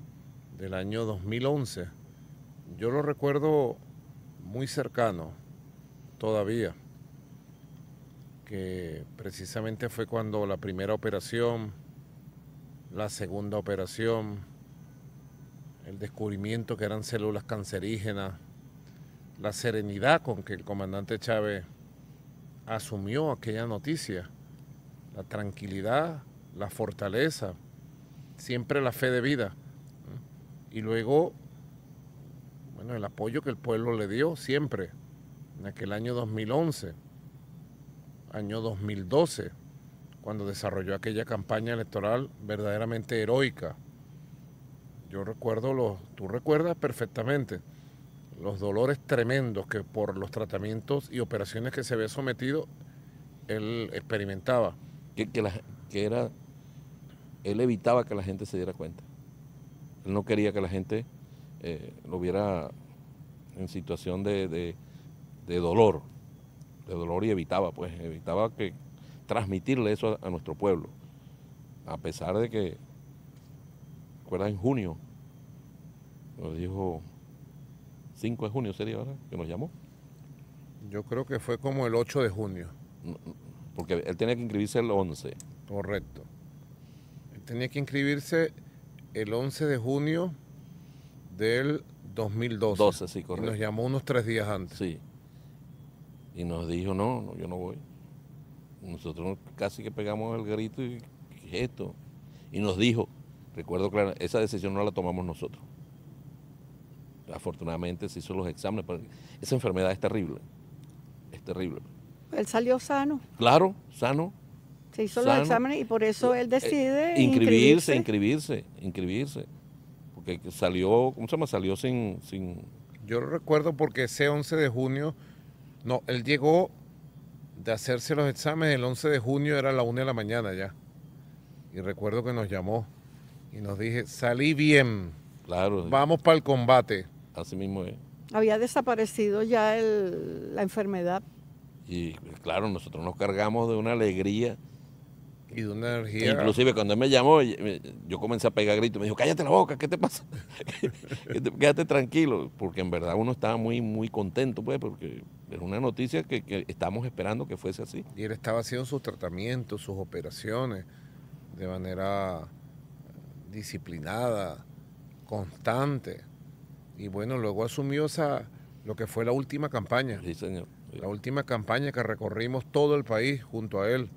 del año 2011, yo lo recuerdo muy cercano todavía, que precisamente fue cuando la primera operación, la segunda operación, el descubrimiento que eran células cancerígenas, la serenidad con que el comandante Chávez asumió aquella noticia, la tranquilidad, la fortaleza, siempre la fe de vida. Y luego, bueno, el apoyo que el pueblo le dio siempre, en aquel año 2011, año 2012, cuando desarrolló aquella campaña electoral verdaderamente heroica. Yo recuerdo, tú recuerdas perfectamente, los dolores tremendos que por los tratamientos y operaciones que se había sometido, él experimentaba. Él evitaba que la gente se diera cuenta. Él no quería que la gente lo viera en situación de dolor, y evitaba que transmitirle eso a nuestro pueblo. A pesar de que, ¿recuerdas? En junio, nos dijo... 5 de junio sería, ¿verdad? Que nos llamó. Yo creo que fue como el 8 de junio. Porque él tenía que inscribirse el 11. Correcto. Él tenía que inscribirse el 11 de junio del 2012. 12, sí, correcto. Y nos llamó unos 3 días antes. Sí. Y nos dijo, no, yo no voy. Nosotros casi que pegamos el grito y ¿qué es esto? Y nos dijo, recuerdo claro, esa decisión no la tomamos nosotros. Afortunadamente se hizo los exámenes, pero esa enfermedad es terrible, es terrible. Él salió sano. Claro, sano. Se hizo sano. Los exámenes y por eso él decide inscribirse. Porque salió, ¿cómo se llama? Salió sin... Yo lo recuerdo porque ese 11 de junio, no, él llegó de hacerse los exámenes, el 11 de junio era la 1 de la mañana ya. Y recuerdo que nos llamó y nos dije, salí bien. Claro. Vamos para el combate. Así mismo es. Había desaparecido ya la enfermedad. Y claro, nosotros nos cargamos de una alegría. Y de una energía. Inclusive cuando él me llamó, yo comencé a pegar gritos. Me dijo, cállate la boca, ¿qué te pasa? Quédate tranquilo. Porque en verdad uno estaba muy, muy contento, pues, porque era una noticia que estábamos esperando que fuese así. Y él estaba haciendo sus tratamientos, sus operaciones, de manera disciplinada, constante. Y bueno, luego asumió lo que fue la última campaña. Sí, señor. Sí. La última campaña que recorrimos todo el país junto a él.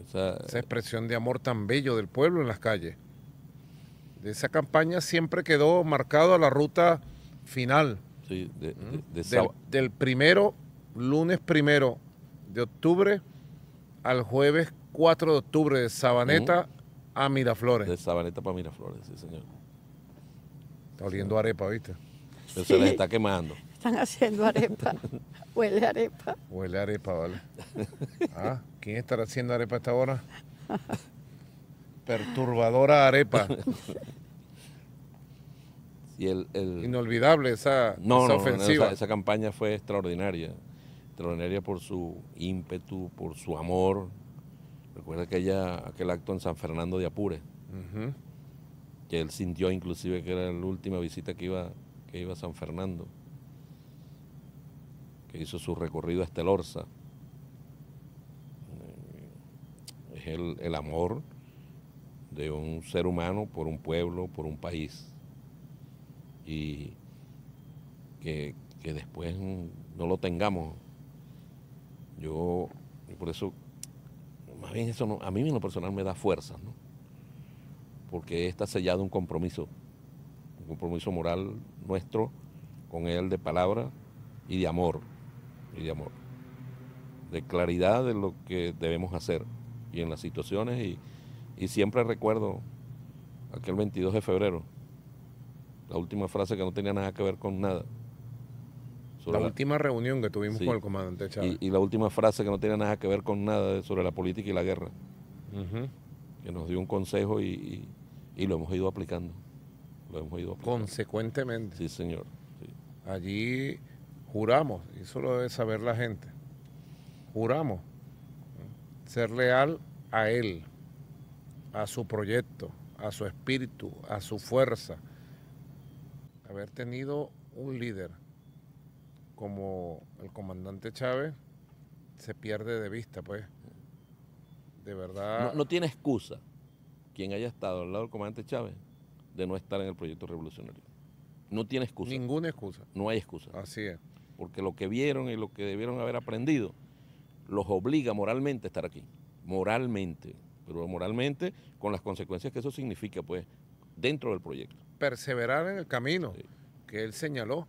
Esa expresión de amor tan bello del pueblo en las calles. De esa campaña siempre quedó marcada la ruta final. Sí, del lunes 1 de octubre al jueves 4 de octubre, de Sabaneta a Miraflores. De Sabaneta para Miraflores, sí, señor. Oliendo arepa, ¿viste? Pero sí, se les está quemando. Están haciendo arepa. Huele arepa. Huele arepa, vale. Ah, ¿quién estará haciendo arepa a esta hora? Perturbadora arepa. Sí, inolvidable esa ofensiva. Esa campaña fue extraordinaria. Extraordinaria por su ímpetu, por su amor. Recuerda aquel acto en San Fernando de Apure. Que él sintió inclusive que era la última visita que iba a San Fernando, que hizo su recorrido hasta el Orza. Es el amor de un ser humano por un pueblo, por un país, y que después no lo tengamos. Yo, por eso, más bien eso no, a mí en lo personal me da fuerza, ¿no? Porque está sellado un compromiso moral nuestro con él, de palabra y de amor, de claridad de lo que debemos hacer y en las situaciones, y Y siempre recuerdo aquel 22 de febrero, la última frase que no tenía nada que ver con nada. La última reunión que tuvimos con el comandante Chávez. Y la última frase que no tenía nada que ver con nada sobre la política y la guerra. Que nos dio un consejo y lo hemos ido aplicando. Lo hemos ido aplicando. Consecuentemente. Sí, señor. Sí. Allí juramos, y eso lo debe saber la gente, juramos ser leal a él, a su proyecto, a su espíritu, a su fuerza. Haber tenido un líder como el comandante Chávez se pierde de vista, pues. De verdad. No, no tiene excusa quien haya estado al lado del comandante Chávez de no estar en el proyecto revolucionario. No tiene excusa. Ninguna excusa. No hay excusa. Así es. Porque lo que vieron y lo que debieron haber aprendido los obliga moralmente a estar aquí. Moralmente. Pero moralmente con las consecuencias que eso significa, pues, dentro del proyecto. Perseverar en el camino que él señaló.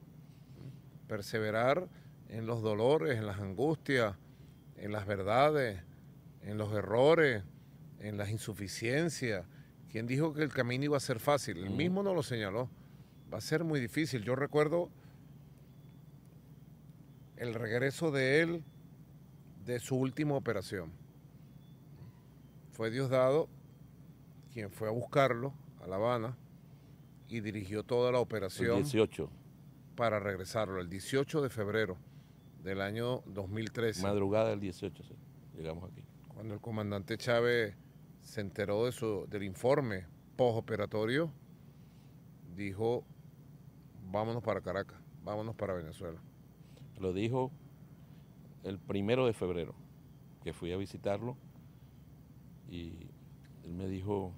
Perseverar en los dolores, en las angustias, en las verdades, en los errores, en las insuficiencias. ¿Quién dijo que el camino iba a ser fácil? Él mismo no lo señaló. Va a ser muy difícil. Yo recuerdo el regreso de él de su última operación. Fue Diosdado quien fue a buscarlo a La Habana y dirigió toda la operación. El 18. Para regresarlo, el 18 de febrero del año 2013. Madrugada del 18, sí. Llegamos aquí. Cuando el comandante Chávez se enteró de del informe postoperatorio, dijo, vámonos para Caracas, vámonos para Venezuela. Lo dijo el 1 de febrero, que fui a visitarlo, y él me dijo,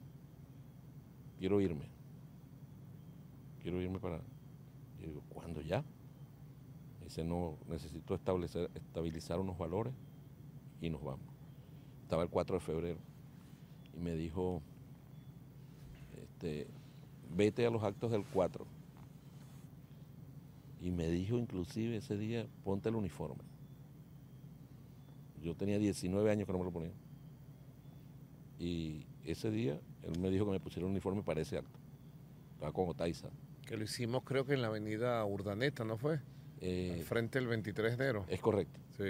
quiero irme para... Yo digo, ¿cuándo ya? Dice, no, necesito estabilizar unos valores y nos vamos. Estaba el 4 de febrero y me dijo, vete a los actos del 4. Y me dijo, inclusive ese día, ponte el uniforme. Yo tenía 19 años que no me lo ponía. Y ese día él me dijo que me pusiera el uniforme para ese acto. Estaba con Otaiza. Que lo hicimos, creo que en la avenida Urdaneta, ¿no fue? Al frente del 23 de enero. Es correcto. Sí.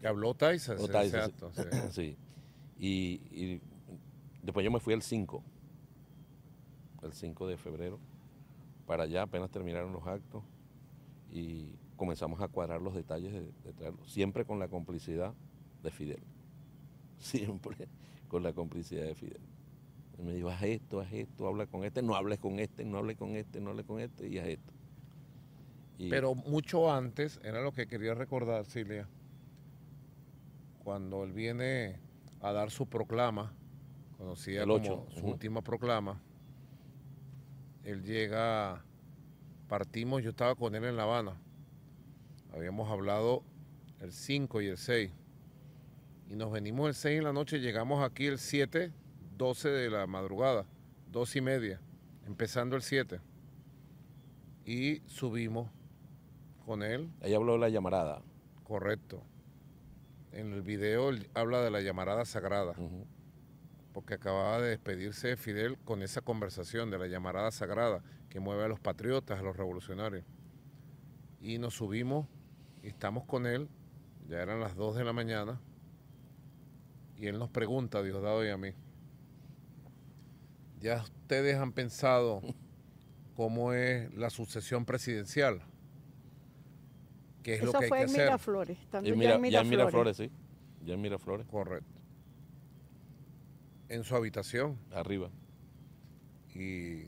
Que habló Otaiza, exacto. Sí. Sí. Y después yo me fui al 5. El 5 de febrero. Para allá apenas terminaron los actos. Y comenzamos a cuadrar los detalles de traerlo. Siempre con la complicidad de Fidel. Siempre con la complicidad de Fidel. Me dijo, haz esto, habla con este, no hables con este, no hables con este, no hables con este, y haz esto. Y... Pero mucho antes, era lo que quería recordar, Silvia, cuando él viene a dar su proclama, conocida el 8. Como su última proclama, él llega, partimos, yo estaba con él en La Habana, habíamos hablado el 5 y el 6, y nos venimos el 6 en la noche, llegamos aquí el 7, 12 de la madrugada, 2:30, empezando el 7. Y subimos con él. Ahí habló de la llamarada. Correcto. En el video él habla de la llamarada sagrada, porque acababa de despedirse de Fidel con esa conversación de la llamarada sagrada que mueve a los patriotas, a los revolucionarios. Y nos subimos, y estamos con él, ya eran las 2 de la mañana, y él nos pregunta, Diosdado y a mí, ¿ya ustedes han pensado cómo es la sucesión presidencial? ¿Qué es lo que hay que hacer? Eso fue en Miraflores. Ya en Miraflores, sí. Ya en Miraflores. Correcto. En su habitación. Arriba. Y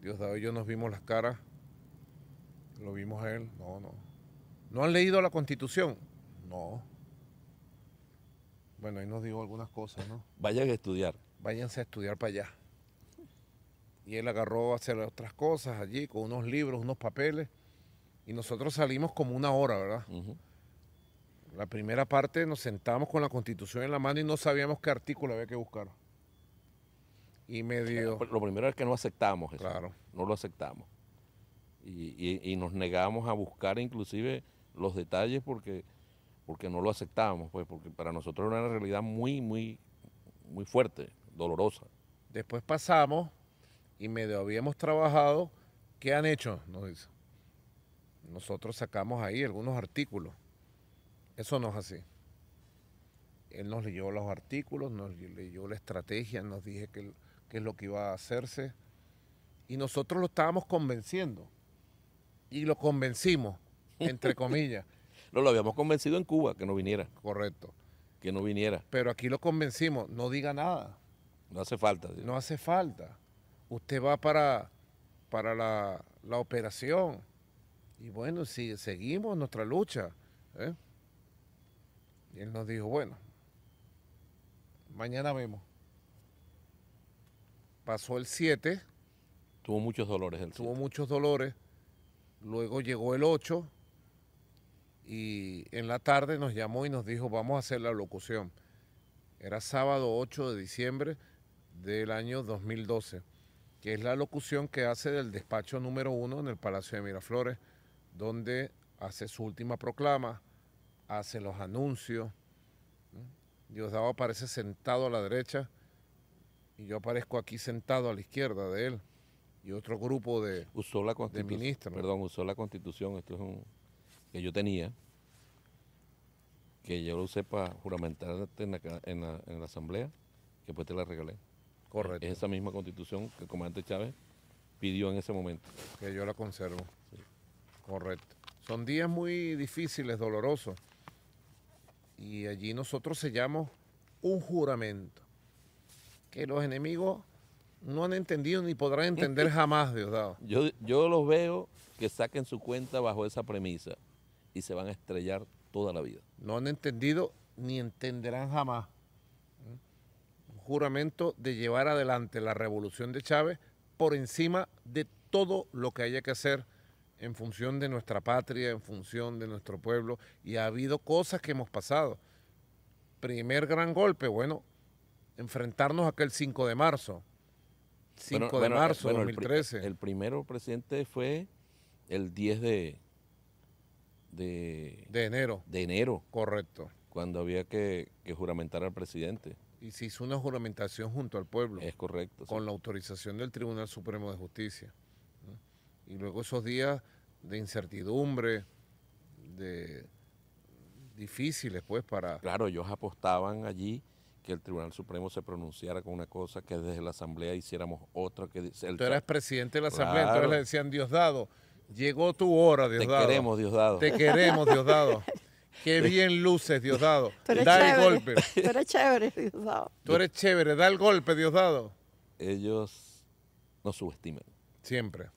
Diosdado y yo nos vimos las caras. Lo vimos a él. No, no. ¿No han leído la Constitución? No. Bueno, ahí nos dijo algunas cosas, ¿no? Vayan a estudiar. Váyanse a estudiar para allá. Y él agarró a hacer otras cosas allí, con unos libros, unos papeles. Y nosotros salimos como una hora, ¿verdad? La primera parte nos sentamos con la Constitución en la mano y no sabíamos qué artículo había que buscar. Y medio... Lo primero es que no aceptamos eso. Claro. No lo aceptamos. Y nos negamos a buscar inclusive los detalles porque no lo aceptábamos, pues, porque para nosotros era una realidad muy, muy, muy fuerte. dolorosa. Después pasamos y medio habíamos trabajado. ¿Qué han hecho? Nos dice. Nosotros sacamos ahí algunos artículos. Eso no es así. Él nos leyó los artículos, nos leyó la estrategia, nos dijo qué es lo que iba a hacerse. Y nosotros lo estábamos convenciendo. Y lo convencimos, entre comillas. Lo habíamos convencido en Cuba, que no viniera. Correcto. Que no viniera. Pero aquí lo convencimos, no diga nada. No hace falta. Dios. No hace falta. Usted va para la operación. Y bueno, si seguimos nuestra lucha. ¿Eh? Y él nos dijo, bueno, mañana vemos. Pasó el 7. Tuvo muchos dolores el 7. Tuvo muchos dolores. Luego llegó el 8 y en la tarde nos llamó y nos dijo, vamos a hacer la locución. Era sábado 8 de diciembre del año 2012, que es la locución que hace del despacho número 1 en el Palacio de Miraflores, donde hace su última proclama, hace los anuncios. Diosdado aparece sentado a la derecha y yo aparezco aquí sentado a la izquierda de él y otro grupo de, ministros. Perdón, usó la Constitución, esto es un que yo tenía, que yo lo usé para juramentarte en la Asamblea, que después te la regalé. Correcto. Es esa misma Constitución que el comandante Chávez pidió en ese momento. Que yo la conservo. Sí. Correcto. Son días muy difíciles, dolorosos. Y allí nosotros sellamos un juramento que los enemigos no han entendido ni podrán entender jamás, Diosdado. Yo los veo que saquen su cuenta bajo esa premisa y se van a estrellar toda la vida. No han entendido ni entenderán jamás. Un juramento de llevar adelante la revolución de Chávez por encima de todo lo que haya que hacer en función de nuestra patria, en función de nuestro pueblo, y ha habido cosas que hemos pasado. Primer gran golpe, bueno, enfrentarnos aquel 5 de marzo, 5 de marzo de 2013. El primero presidente fue el 10 de enero. De enero. Correcto. Cuando había que juramentar al presidente. Y se hizo una juramentación junto al pueblo. Es correcto. Con la autorización del Tribunal Supremo de Justicia. Y luego esos días de incertidumbre, de difíciles pues para... Claro, ellos apostaban allí que el Tribunal Supremo se pronunciara con una cosa, que desde la Asamblea hiciéramos otra. Tú eras presidente de la Asamblea, claro. Entonces le decían, Diosdado, llegó tu hora, Diosdado. Te queremos, Diosdado. Te queremos, Diosdado. Qué bien luces, Diosdado. Da el golpe. Tú eres chévere, Diosdado. Tú eres chévere, da el golpe, Diosdado. Ellos nos subestiman. Siempre.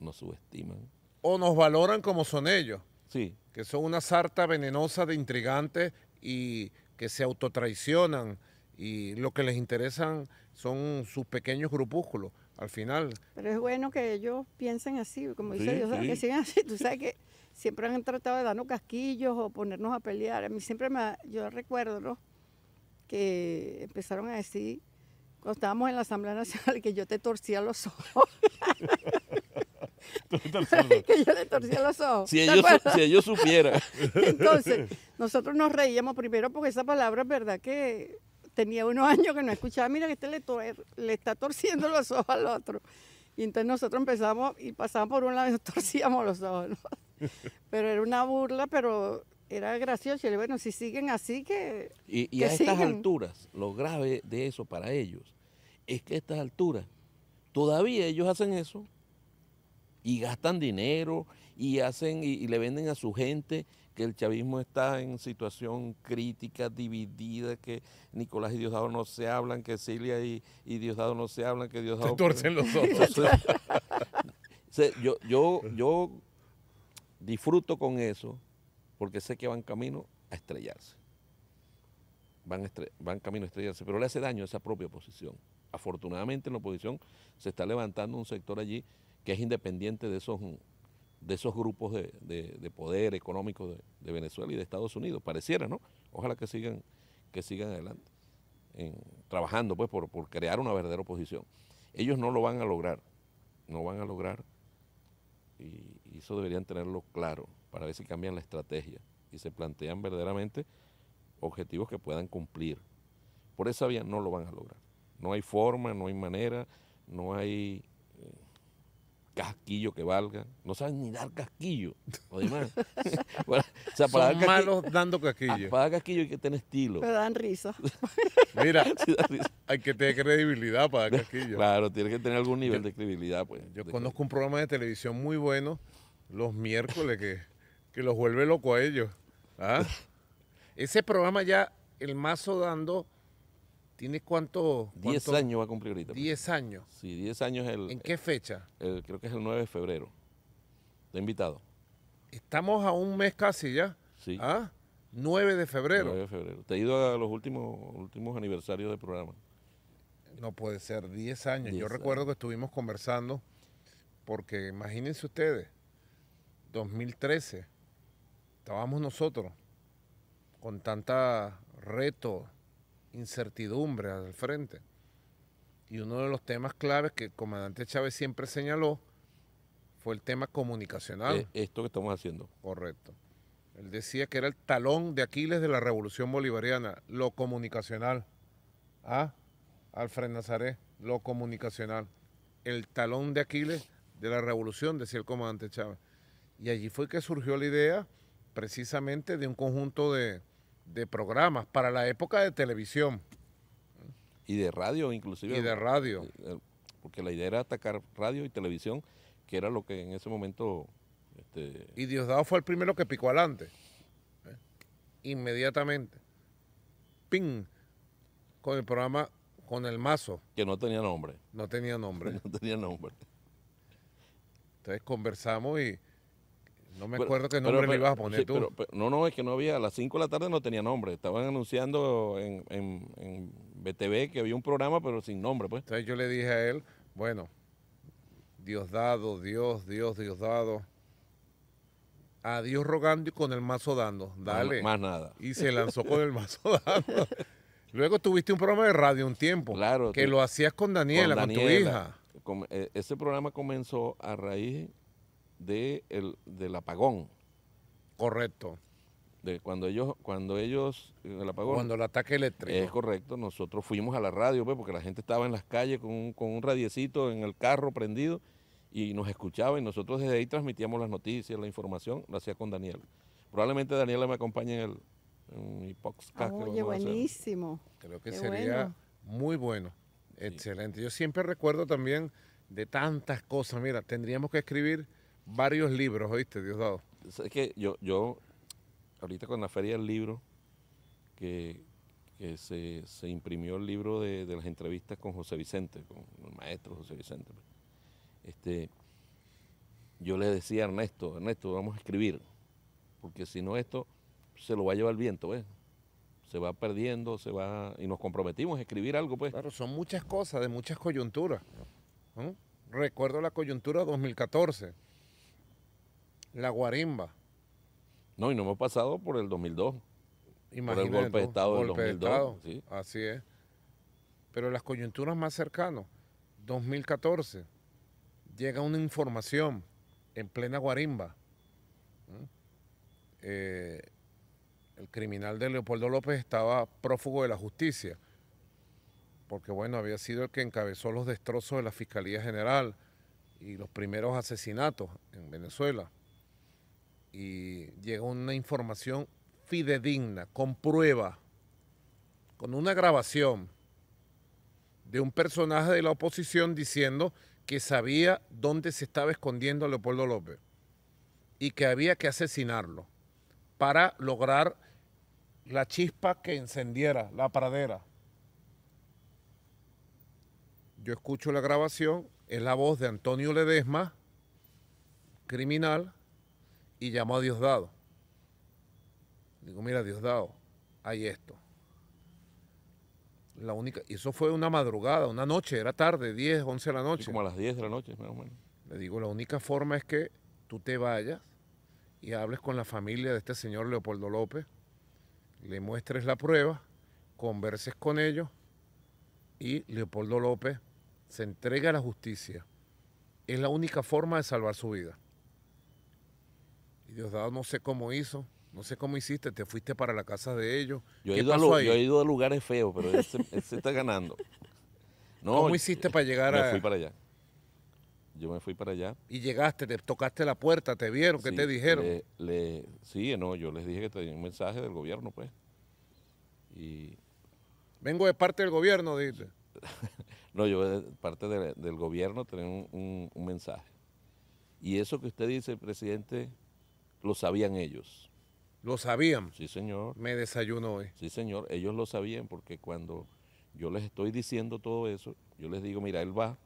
Nos subestiman. O nos valoran como son ellos. Sí. Que son una sarta venenosa de intrigantes y que se autotraicionan y lo que les interesan son sus pequeños grupúsculos, al final. Pero es bueno que ellos piensen así, como dice Diosdado, que sigan así. Tú sabes que siempre han tratado de darnos casquillos o ponernos a pelear. A mí siempre yo recuerdo, ¿no?, que empezaron a decir, cuando estábamos en la Asamblea Nacional, que yo te torcía los ojos. Que yo le torcía los ojos. Si ellos supieran. Entonces, nosotros nos reíamos primero porque esa palabra es verdad que tenía unos años que no escuchaba. Mira que este le está torciendo los ojos al otro. Y entonces nosotros empezamos y pasábamos por un lado y nos torcíamos los ojos, ¿no? Pero era una burla, pero era gracioso. Y bueno, si siguen así que... Y a estas alturas, lo grave de eso para ellos es que a estas alturas todavía ellos hacen eso. Y gastan dinero y hacen y le venden a su gente que el chavismo está en situación crítica, dividida, que Nicolás y Diosdado no se hablan, que Silvia y Diosdado no se hablan, que Diosdado... Se torcen los ojos. yo disfruto con eso porque sé que van camino a estrellarse. Van camino a estrellarse, pero le hace daño a esa propia oposición. Afortunadamente en la oposición se está levantando un sector allí que es independiente de esos grupos de poder económico de Venezuela y de Estados Unidos, pareciera, ¿no? Ojalá que sigan adelante, trabajando pues por crear una verdadera oposición. Ellos no lo van a lograr, y eso deberían tenerlo claro para ver si cambian la estrategia y se plantean verdaderamente objetivos que puedan cumplir. Por esa vía no lo van a lograr. No hay forma, no hay manera, no hay casquillo que valga. No saben ni dar casquillo, además. O sea, para son malos dando casquillo. Para dar casquillo hay que tener estilo. Pero dan risa. Mira, sí, dan risa. Hay que tener credibilidad para dar casquillo. Claro, tiene que tener algún nivel de credibilidad. Pues. Yo conozco un programa de televisión muy bueno los miércoles que los vuelve loco a ellos. ¿Ah? Ese programa ya, el mazo dando... ¿Tienes cuánto? 10 años va a cumplir ahorita. 10 años. Sí, 10 años. ¿En qué fecha? Creo que es el 9 de febrero. Te he invitado. Estamos a un mes casi ya. Sí. ¿Ah? 9 de febrero. 9 de febrero. Te he ido a los últimos aniversarios del programa. No puede ser, 10 años. Yo recuerdo que estuvimos conversando, porque imagínense ustedes, 2013, estábamos nosotros con tanta reto, incertidumbre al frente. Y uno de los temas claves que el comandante Chávez siempre señaló fue el tema comunicacional. Esto que estamos haciendo. Correcto. Él decía que era el talón de Aquiles de la Revolución Bolivariana, lo comunicacional. ¿Ah? Alfred Nazaret, lo comunicacional. El talón de Aquiles de la Revolución, decía el comandante Chávez. Y allí fue que surgió la idea precisamente de un conjunto de programas para la época de televisión. Y de radio, inclusive. Y de radio. Porque la idea era atacar radio y televisión, que era lo que en ese momento... Y Diosdado fue el primero que picó adelante. Inmediatamente. ¡Ping! Con el programa, con el mazo. Que no tenía nombre. No tenía nombre. No tenía nombre. Entonces conversamos y... No me acuerdo qué nombre le ibas a poner, sí, tú. Pero, no, es que no había, a las 5 de la tarde no tenía nombre. Estaban anunciando en BTV que había un programa, pero sin nombre, pues. Entonces yo le dije a él, bueno, Diosdado, Diosdado, a Dios rogando y con el mazo dando, dale. No, más nada. Y se lanzó con el mazo dando. Luego tuviste un programa de radio un tiempo, claro, que lo hacías con Daniela, con tu hija. Ese programa comenzó a raíz... del apagón. Correcto. El apagón. Cuando el ataque eléctrico. Es correcto, nosotros fuimos a la radio, pues, porque la gente estaba en las calles con un radiecito en el carro prendido y nos escuchaba, y nosotros desde ahí transmitíamos las noticias, la información, lo hacía con Daniel. Probablemente Daniela me acompañe en mi podcast. Oye, buenísimo. Creo que sería muy bueno. Excelente. Yo siempre recuerdo también de tantas cosas. Mira, tendríamos que escribir varios libros, ¿oíste, Diosdado? Es que yo ahorita con la Feria del Libro, que se imprimió el libro de las entrevistas con José Vicente, con el maestro José Vicente, yo le decía a Ernesto, vamos a escribir, porque si no esto se lo va a llevar el viento, ¿ves? Se va perdiendo, y nos comprometimos a escribir algo, pues. Claro, son muchas cosas, de muchas coyunturas. ¿Eh? Recuerdo la coyuntura 2014, la guarimba. No, y no hemos pasado por el 2002. Imagínate, por el golpe de Estado del 2002. ¿Sí? Así es. Pero las coyunturas más cercanas, 2014, llega una información en plena guarimba. El criminal de Leopoldo López estaba prófugo de la justicia, porque bueno, había sido el que encabezó los destrozos de la Fiscalía General y los primeros asesinatos en Venezuela. Y llega una información fidedigna, con prueba, con una grabación de un personaje de la oposición diciendo que sabía dónde se estaba escondiendo Leopoldo López y que había que asesinarlo para lograr la chispa que encendiera la pradera. Yo escucho la grabación, es la voz de Antonio Ledesma, criminal, y llamó a Diosdado. Digo, mira, Diosdado, hay esto. La única, y eso fue una madrugada, una noche, era tarde, 10, 11 de la noche. Sí, como a las 10 de la noche, más o menos. Le digo, la única forma es que tú te vayas y hables con la familia de este señor Leopoldo López, le muestres la prueba, converses con ellos, y Leopoldo López se entrega a la justicia. Es la única forma de salvar su vida. Y Diosdado, no sé cómo hizo, no sé cómo hiciste, te fuiste para la casa de ellos. Yo he ido a lugares feos, pero ese está ganando. No, ¿cómo hiciste para llegar a...? Me fui para allá. Yo me fui para allá. ¿Y llegaste, te tocaste la puerta, te vieron, sí, qué te dijeron? Sí, no, yo les dije que tenía un mensaje del gobierno, pues. Y... vengo de parte del gobierno, dice. No, yo de parte del gobierno tenía un mensaje. Y eso que usted dice, presidente, lo sabían ellos. ¿Lo sabían? Sí, señor. Me desayuno hoy. Sí, señor, ellos lo sabían porque cuando yo les estoy diciendo todo eso, yo les digo, mira, él va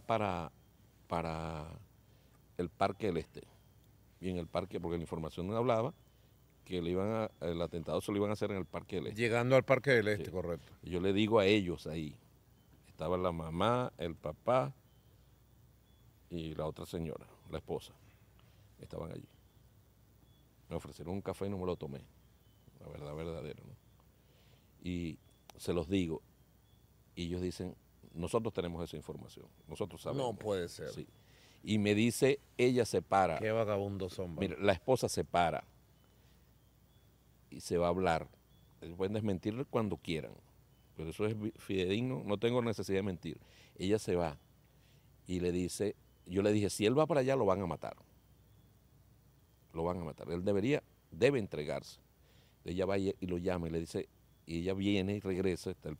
para el Parque del Este. Y en el Parque, porque la información no hablaba, que el atentado se lo iban a hacer en el Parque del Este. Llegando al Parque del Este, sí, correcto. Yo le digo a ellos ahí, estaba la mamá, el papá y la otra señora, la esposa, estaban allí. Me ofrecieron un café y no me lo tomé, la verdad verdadera, ¿no? Y se los digo, y ellos dicen, nosotros tenemos esa información, nosotros sabemos. No puede ser. Sí. Y me dice, ella se para. Qué vagabundos son. Mira, la esposa se para y se va a hablar. Pueden desmentir cuando quieran, pero eso es fidedigno, no tengo necesidad de mentir. Ella se va y le dice, yo le dije, si él va para allá lo van a matar. Lo van a matar, él debe entregarse. Ella va y lo llama y le dice, y ella viene y regresa, está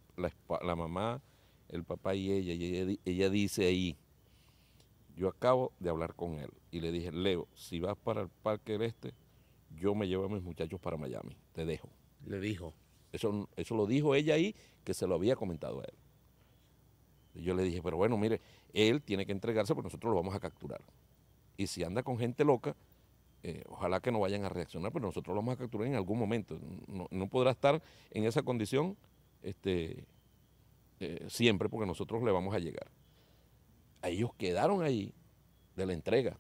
la mamá, el papá y ella dice ahí, yo acabo de hablar con él, y le dije, Leo, si vas para el Parque del Este, yo me llevo a mis muchachos para Miami, te dejo. Le dijo. Eso lo dijo ella ahí, que se lo había comentado a él. Y yo le dije, pero bueno, mire, él tiene que entregarse porque nosotros lo vamos a capturar. Y si anda con gente loca, ojalá que no vayan a reaccionar, pero nosotros lo vamos a capturar en algún momento. No podrá estar en esa condición siempre porque nosotros le vamos a llegar. Ellos quedaron ahí de la entrega.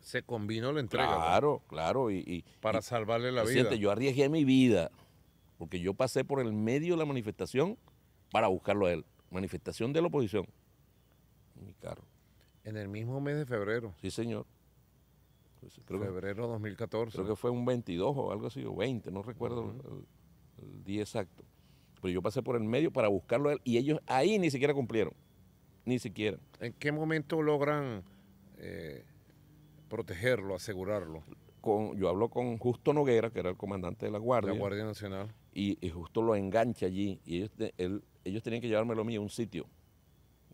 Se combinó la entrega. Claro, ¿no? Claro. Y para salvarle la vida. Yo arriesgué mi vida porque yo pasé por el medio de la manifestación para buscarlo a él. Manifestación de la oposición. En mi carro. En el mismo mes de febrero. Sí, señor. Creo febrero que, 2014. Creo que fue un 22 o algo así, o 20, no recuerdo el día exacto. Pero yo pasé por el medio para buscarlo a él y ellos ahí ni siquiera cumplieron, ni siquiera. ¿En qué momento logran protegerlo, asegurarlo? Yo hablo con Justo Noguera, que era el comandante de la Guardia. La Guardia Nacional. Y Justo lo engancha allí y ellos tenían que llevármelo a mí a un sitio.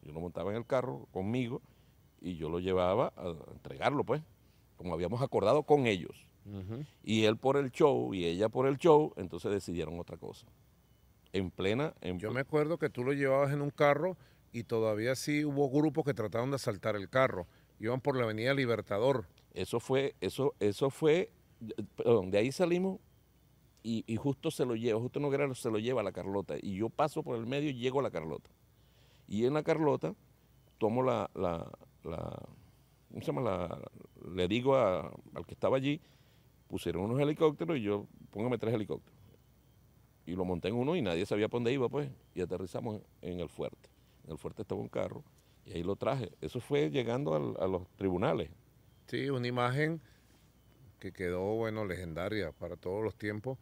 Yo lo montaba en el carro conmigo y yo lo llevaba a entregarlo, pues, como habíamos acordado con ellos. Y él por el show y ella por el show, entonces decidieron otra cosa. Yo me acuerdo que tú lo llevabas en un carro y todavía sí hubo grupos que trataron de asaltar el carro. Iban por la avenida Libertador. Eso fue, perdón, de ahí salimos y justo se lo lleva, Justo Noguera se lo lleva a la Carlota y yo paso por el medio y llego a la Carlota. Y en la Carlota tomo ¿cómo se llama? Le digo al que estaba allí, pusieron unos helicópteros y yo, póngame 3 helicópteros. Y lo monté en uno y nadie sabía para dónde iba, pues, y aterrizamos en el fuerte. En el fuerte estaba un carro y ahí lo traje. Eso fue llegando a los tribunales. Sí, una imagen que quedó, bueno, legendaria para todos los tiempos,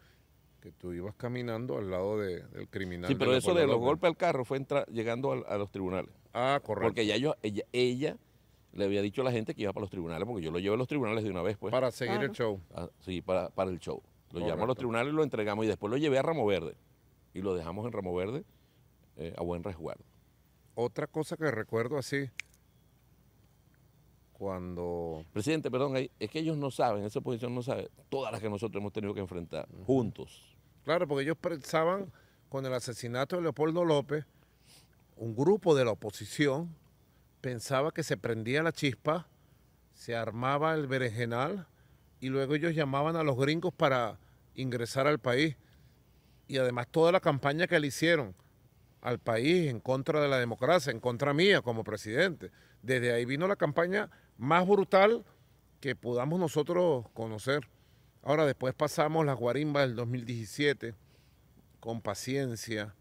que tú ibas caminando al lado del criminal. Sí, pero eso de los golpes al carro fue llegando a los tribunales. Ah, correcto. Porque ya ella le había dicho a la gente que iba para los tribunales, porque yo lo llevé a los tribunales de una vez, pues. Para seguir el show. Ah, sí, para el show. Lo llevamos a los tribunales y lo entregamos, y después lo llevé a Ramo Verde. Y lo dejamos en Ramo Verde a buen resguardo. Otra cosa que recuerdo así, cuando... Presidente, perdón, es que ellos no saben, esa oposición no sabe, todas las que nosotros hemos tenido que enfrentar, juntos. Claro, porque ellos pensaban, con el asesinato de Leopoldo López, un grupo de la oposición pensaba que se prendía la chispa, se armaba el berenjenal y luego ellos llamaban a los gringos para ingresar al país. Y además toda la campaña que le hicieron al país en contra de la democracia, en contra mía como presidente. Desde ahí vino la campaña más brutal que podamos nosotros conocer. Ahora después pasamos las guarimbas del 2017 con paciencia,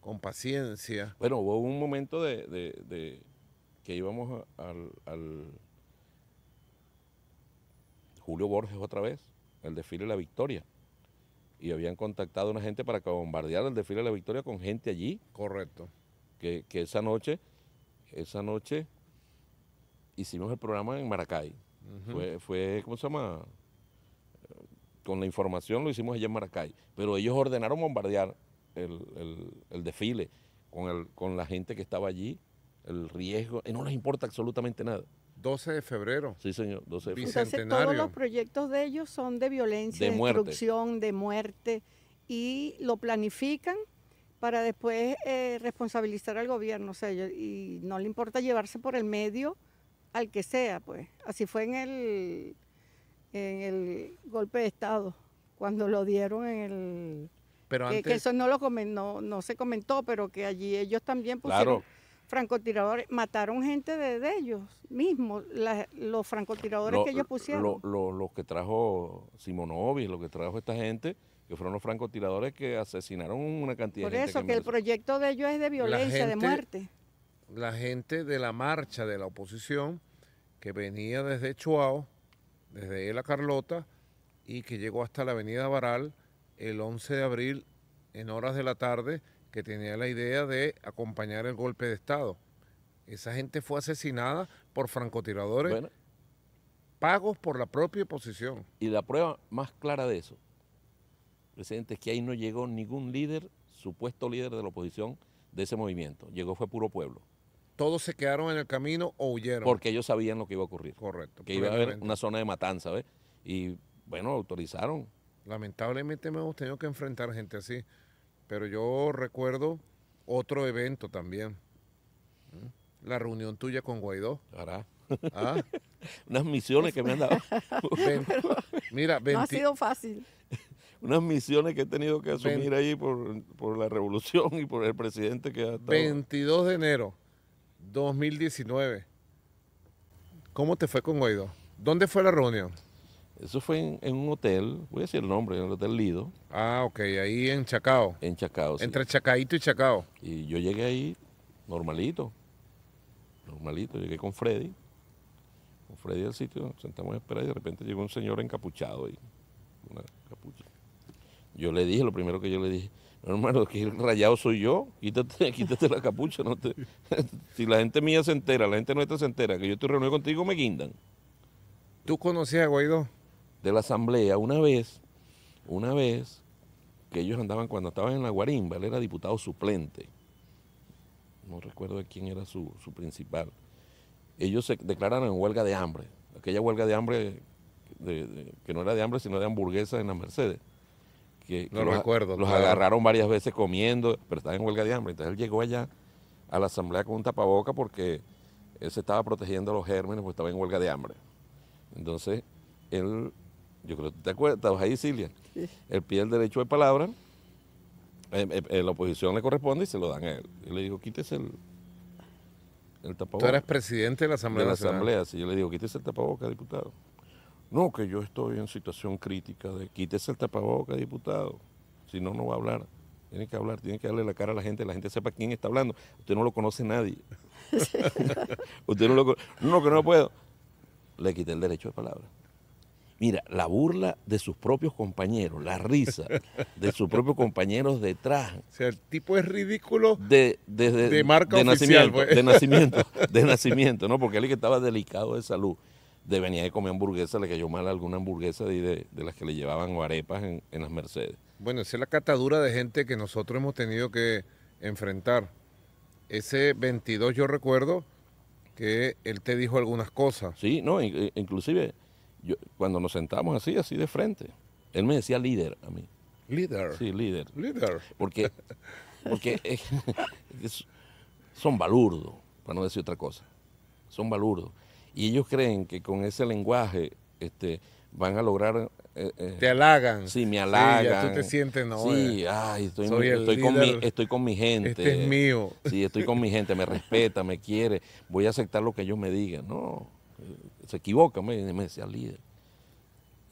con paciencia. Bueno, hubo un momento de que íbamos al Julio Borges otra vez, el desfile de la Victoria. y habían contactado a una gente para que bombardeara el desfile de la Victoria con gente allí. Correcto. Que esa noche hicimos el programa en Maracay. Fue, ¿cómo se llama? Con la información lo hicimos allá en Maracay, pero ellos ordenaron bombardear el desfile con la gente que estaba allí, el riesgo, no les importa absolutamente nada. 12 de febrero. Sí, señor, 12 de febrero. Entonces, todos los proyectos de ellos son de violencia, de destrucción, de muerte, y lo planifican para después responsabilizar al gobierno, o sea, y no le importa llevarse por el medio al que sea, pues. Así fue en el golpe de Estado, cuando lo dieron en el... Pero antes... que eso no se comentó, pero que allí ellos también pusieron... Claro. Francotiradores, mataron gente de ellos mismos, los francotiradores que ellos pusieron. Los que trajo Simonovic, lo que trajo esta gente, que fueron los francotiradores que asesinaron una cantidad de gente. Por eso, que el proyecto de ellos es de violencia, de muerte. La gente de la marcha de la oposición, que venía desde Chuao, desde La Carlota, y que llegó hasta la avenida Baral el 11 de abril en horas de la tarde, que tenía la idea de acompañar el golpe de Estado. Esa gente fue asesinada por francotiradores, bueno, pagos por la propia oposición. Y la prueba más clara de eso, presidente, es que ahí no llegó ningún líder, supuesto líder de la oposición de ese movimiento. Llegó fue puro pueblo. Todos se quedaron en el camino o huyeron. Porque ellos sabían lo que iba a ocurrir. Correcto. Que iba a haber una zona de matanza, ¿ves? Y bueno, autorizaron. Lamentablemente hemos tenido que enfrentar gente así. Pero yo recuerdo otro evento también, la reunión tuya con Guaidó. ¿Ah? Unas misiones que me han dado. Mira, no ha sido fácil. Unas misiones que he tenido que asumir ahí por la revolución y por el presidente que ha estado. 22 de enero 2019. ¿Cómo te fue con Guaidó? ¿Dónde fue la reunión? Eso fue en un hotel, voy a decir el nombre, en el Hotel Lido. Ah, ok, ahí en Chacao. En Chacao, sí. Entre Chacaíto y Chacao. Y yo llegué ahí normalito, llegué con Freddy. Con Freddy al sitio, nos sentamos a esperar y de repente llegó un señor encapuchado ahí, una capucha. Yo le dije, lo primero que yo le dije, no, hermano, que el rayado soy yo, quítate la capucha. Si la gente mía se entera, la gente nuestra se entera, que yo estoy reunido contigo, me guindan. ¿Tú conocías a Guaidó? De la asamblea, una vez que ellos andaban, cuando estaban en la guarimba, él era diputado suplente, no recuerdo de quién era su principal, ellos se declararon en huelga de hambre, aquella huelga de hambre, que no era de hambre sino de hamburguesas en las Mercedes, los agarraron varias veces comiendo, pero estaban en huelga de hambre, entonces él llegó allá a la asamblea con un tapaboca porque él se estaba protegiendo a los gérmenes porque estaba en huelga de hambre, entonces él... Yo creo que te acuerdas, estabas ahí, Silvia. Sí. Él pide el derecho de palabra, la oposición le corresponde y se lo dan a él. Yo le digo, quítese el tapabocas. Tú eras presidente de la Asamblea Nacional. De la Asamblea, sí. Yo le digo, quítese el tapabocas, diputado. No, que yo estoy en situación crítica de quítese el tapabocas, diputado. Si no, no va a hablar. Tiene que hablar, tiene que darle la cara a la gente sepa quién está hablando. Usted no lo conoce nadie. Usted no lo conoce. No, que no puedo. Le quité el derecho de palabra. Mira, la burla de sus propios compañeros, la risa de sus propios compañeros detrás. O sea, el tipo es ridículo de marca de oficial. Nacimiento, pues. De nacimiento, ¿no? Porque él que estaba delicado de salud, venía de comer hamburguesa, le cayó mal alguna hamburguesa de las que le llevaban o arepas en las Mercedes. Bueno, esa es la catadura de gente que nosotros hemos tenido que enfrentar. Ese 22 yo recuerdo que él te dijo algunas cosas. Sí, no, inclusive... Yo, cuando nos sentamos así de frente, él me decía líder a mí. ¿Líder? Sí, líder. Líder. Porque son balurdos, para no decir otra cosa. Son balurdos. Y ellos creen que con ese lenguaje van a lograr... te halagan. Sí, me halagan. Sí, ya tú te sientes, ¿no? Sí, ay, estoy con mi gente. Este es mío. Sí, estoy con mi gente, me respeta, me quiere. Voy a aceptar lo que ellos me digan. No, se equivoca, me decía líder.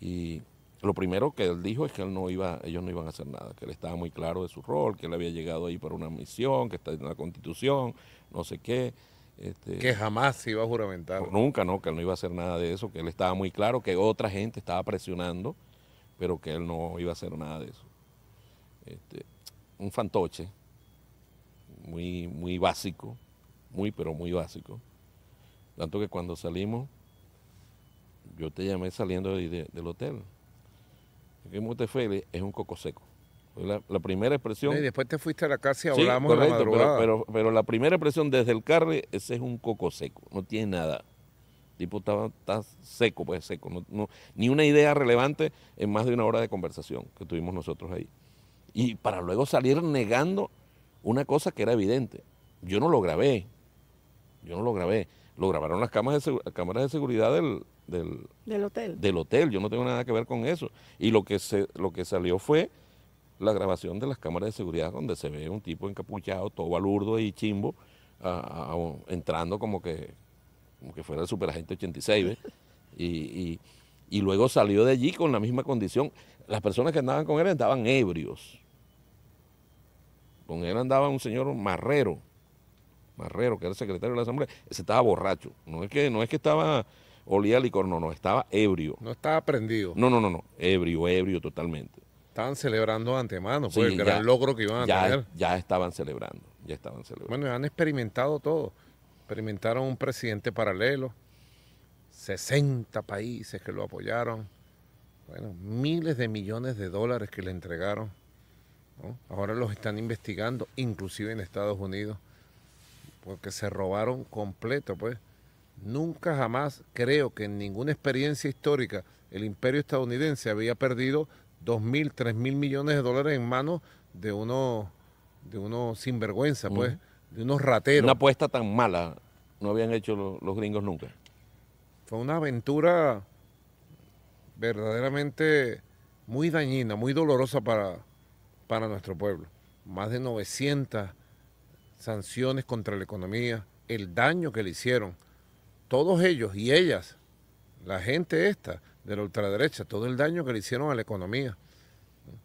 Y lo primero que él dijo es que ellos no iban a hacer nada, que él estaba muy claro de su rol, que él había llegado ahí para una misión, que está en la Constitución, no sé qué. Que jamás se iba a juramentar. Nunca, no, que él no iba a hacer nada de eso, que él estaba muy claro, que otra gente estaba presionando, pero que él no iba a hacer nada de eso. un fantoche muy básico, pero muy básico. Tanto que cuando salimos, yo te llamé saliendo del hotel. ¿Cómo te fue? Es un coco seco. La primera expresión... Y después te fuiste a la casa y hablamos, sí, correcto, de la madrugada. Pero la primera expresión desde el carril, ese es un coco seco, no tiene nada. El tipo está seco, pues seco. No, ni una idea relevante en más de una hora de conversación que tuvimos nosotros ahí. Y para luego salir negando una cosa que era evidente. Yo no lo grabé, lo grabaron las cámaras de seguridad del hotel. Yo no tengo nada que ver con eso. Y lo que salió fue la grabación de las cámaras de seguridad, donde se ve un tipo encapuchado, todo balurdo y chimbo, entrando como que fuera el superagente 86, ¿ves? Y luego salió de allí con la misma condición. Las personas que andaban con él andaban ebrios. Con él andaba un señor Marrero, que era el secretario de la Asamblea. Ese estaba borracho. No es que estaba... olía licor, no, estaba ebrio. No estaba prendido. No, ebrio totalmente. Estaban celebrando de antemano, pues, sí, el gran logro que iban a tener. Ya estaban celebrando. Bueno, han experimentado todo. Experimentaron un presidente paralelo, 60 países que lo apoyaron, bueno, miles de millones de dólares que le entregaron, ¿no? Ahora los están investigando, inclusive en Estados Unidos, porque se robaron completo, pues. Nunca jamás, creo que en ninguna experiencia histórica, el imperio estadounidense había perdido 2.000, 3.000 millones de dólares en manos de unos sinvergüenza, pues, de unos rateros. Una apuesta tan mala no habían hecho los gringos nunca. Fue una aventura verdaderamente muy dañina, muy dolorosa para nuestro pueblo. Más de 900 sanciones contra la economía, el daño que le hicieron. Todos ellos y ellas, la gente esta de la ultraderecha, todo el daño que le hicieron a la economía,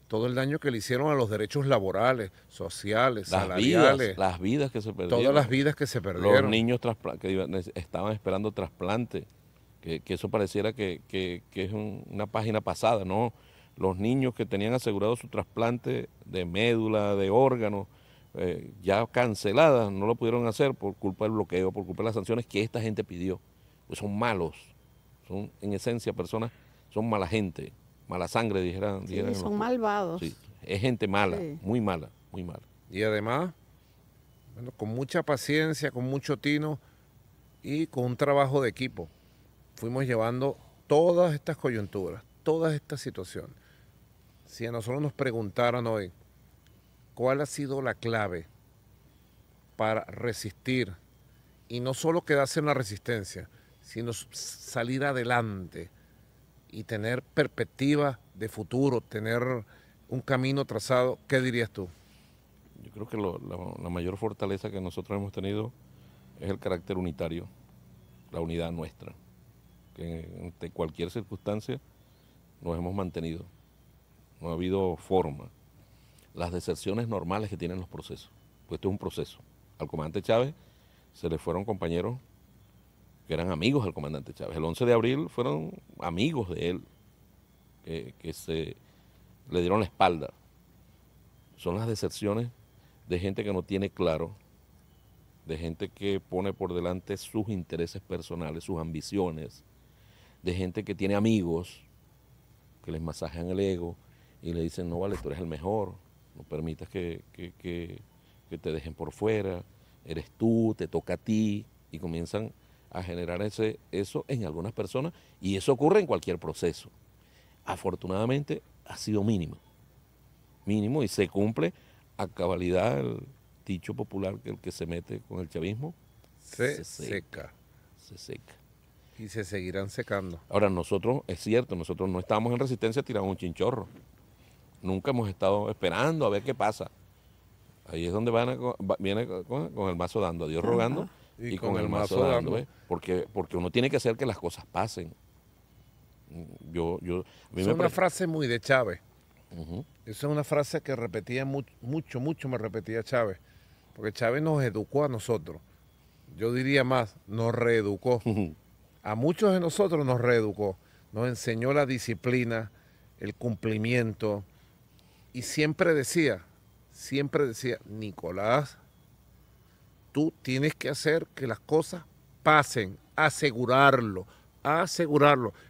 todo el daño que le hicieron a los derechos laborales, sociales, salariales. Las vidas que se perdieron. Todas las vidas que se perdieron. Los niños que estaban esperando trasplante, que eso pareciera que es una página pasada, ¿no? Los niños que tenían asegurado su trasplante de médula, de órganos, ya canceladas, no lo pudieron hacer por culpa del bloqueo, por culpa de las sanciones que esta gente pidió. Pues son malos, son en esencia personas, son mala gente, mala sangre, dijeran son los... malvados. Sí, es gente mala, sí. muy mala. Y además, bueno, con mucha paciencia, con mucho tino y con un trabajo de equipo, fuimos llevando todas estas coyunturas, todas estas situaciones. Si a nosotros nos preguntaran hoy, ¿cuál ha sido la clave para resistir? Y no solo quedarse en la resistencia, sino salir adelante y tener perspectiva de futuro, tener un camino trazado. ¿Qué dirías tú? Yo creo que la mayor fortaleza que nosotros hemos tenido es el carácter unitario, la unidad nuestra, que ante cualquier circunstancia nos hemos mantenido. No ha habido forma. Las deserciones normales que tienen los procesos, pues esto es un proceso. Al comandante Chávez se le fueron compañeros que eran amigos del comandante Chávez. El 11 de abril fueron amigos de él, que se le dieron la espalda. Son las deserciones de gente que no tiene claro, de gente que pone por delante sus intereses personales, sus ambiciones, de gente que tiene amigos que les masajean el ego y le dicen, no vale, tú eres el mejor, no permitas que te dejen por fuera, eres tú, te toca a ti, y comienzan a generar eso en algunas personas, y eso ocurre en cualquier proceso. Afortunadamente ha sido mínimo, y se cumple a cabalidad el dicho popular que el que se mete con el chavismo se seca. Y se seguirán secando. Ahora nosotros, es cierto, nosotros no estamos en resistencia tirando un chinchorro. Nunca hemos estado esperando a ver qué pasa. Ahí es donde viene con el mazo dando, a Dios rogando y con el mazo dando. Porque uno tiene que hacer que las cosas pasen. Es una frase muy de Chávez. Esa es una frase que repetía mucho me repetía Chávez. Porque Chávez nos educó a nosotros. Yo diría más, nos reeducó. A muchos de nosotros nos reeducó. Nos enseñó la disciplina, el cumplimiento. Y siempre decía, Nicolás, tú tienes que hacer que las cosas pasen, asegurarlo.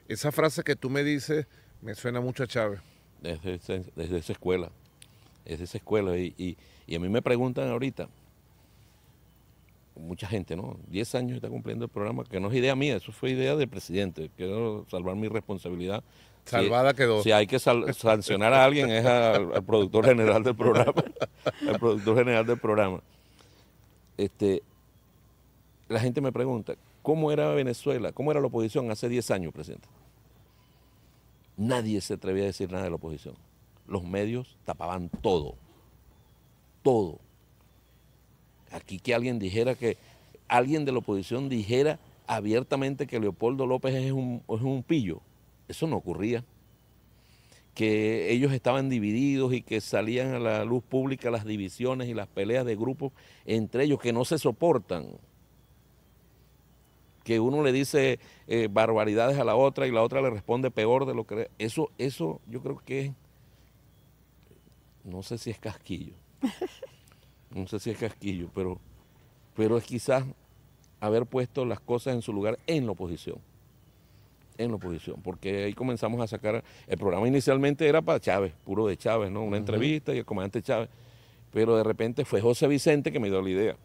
Esa frase que tú me dices me suena mucho a Chávez. Desde esa escuela. Y a mí me preguntan ahorita, mucha gente, ¿no? 10 años está cumpliendo el programa, que no es idea mía, eso fue idea del presidente. Quiero salvar mi responsabilidad. Salvada quedó. Si hay que sancionar a alguien es al productor general del programa. Al productor general del programa. La gente me pregunta, ¿cómo era Venezuela? ¿Cómo era la oposición hace 10 años, presidente? Nadie se atrevía a decir nada de la oposición. Los medios tapaban todo. Todo. Aquí que alguien dijera que... Alguien de la oposición dijera abiertamente que Leopoldo López es un pillo. Eso no ocurría. Que ellos estaban divididos y que salían a la luz pública las divisiones y las peleas de grupos entre ellos que no se soportan. Que uno le dice barbaridades a la otra y la otra le responde peor de lo que... Eso yo creo que es... No sé si es casquillo. No sé si es casquillo, pero es quizás haber puesto las cosas en su lugar en la oposición. En la oposición, porque ahí comenzamos a sacar... El programa inicialmente era para Chávez, puro de Chávez, ¿no? Una entrevista y el comandante Chávez. Pero de repente fue José Vicente que me dio la idea.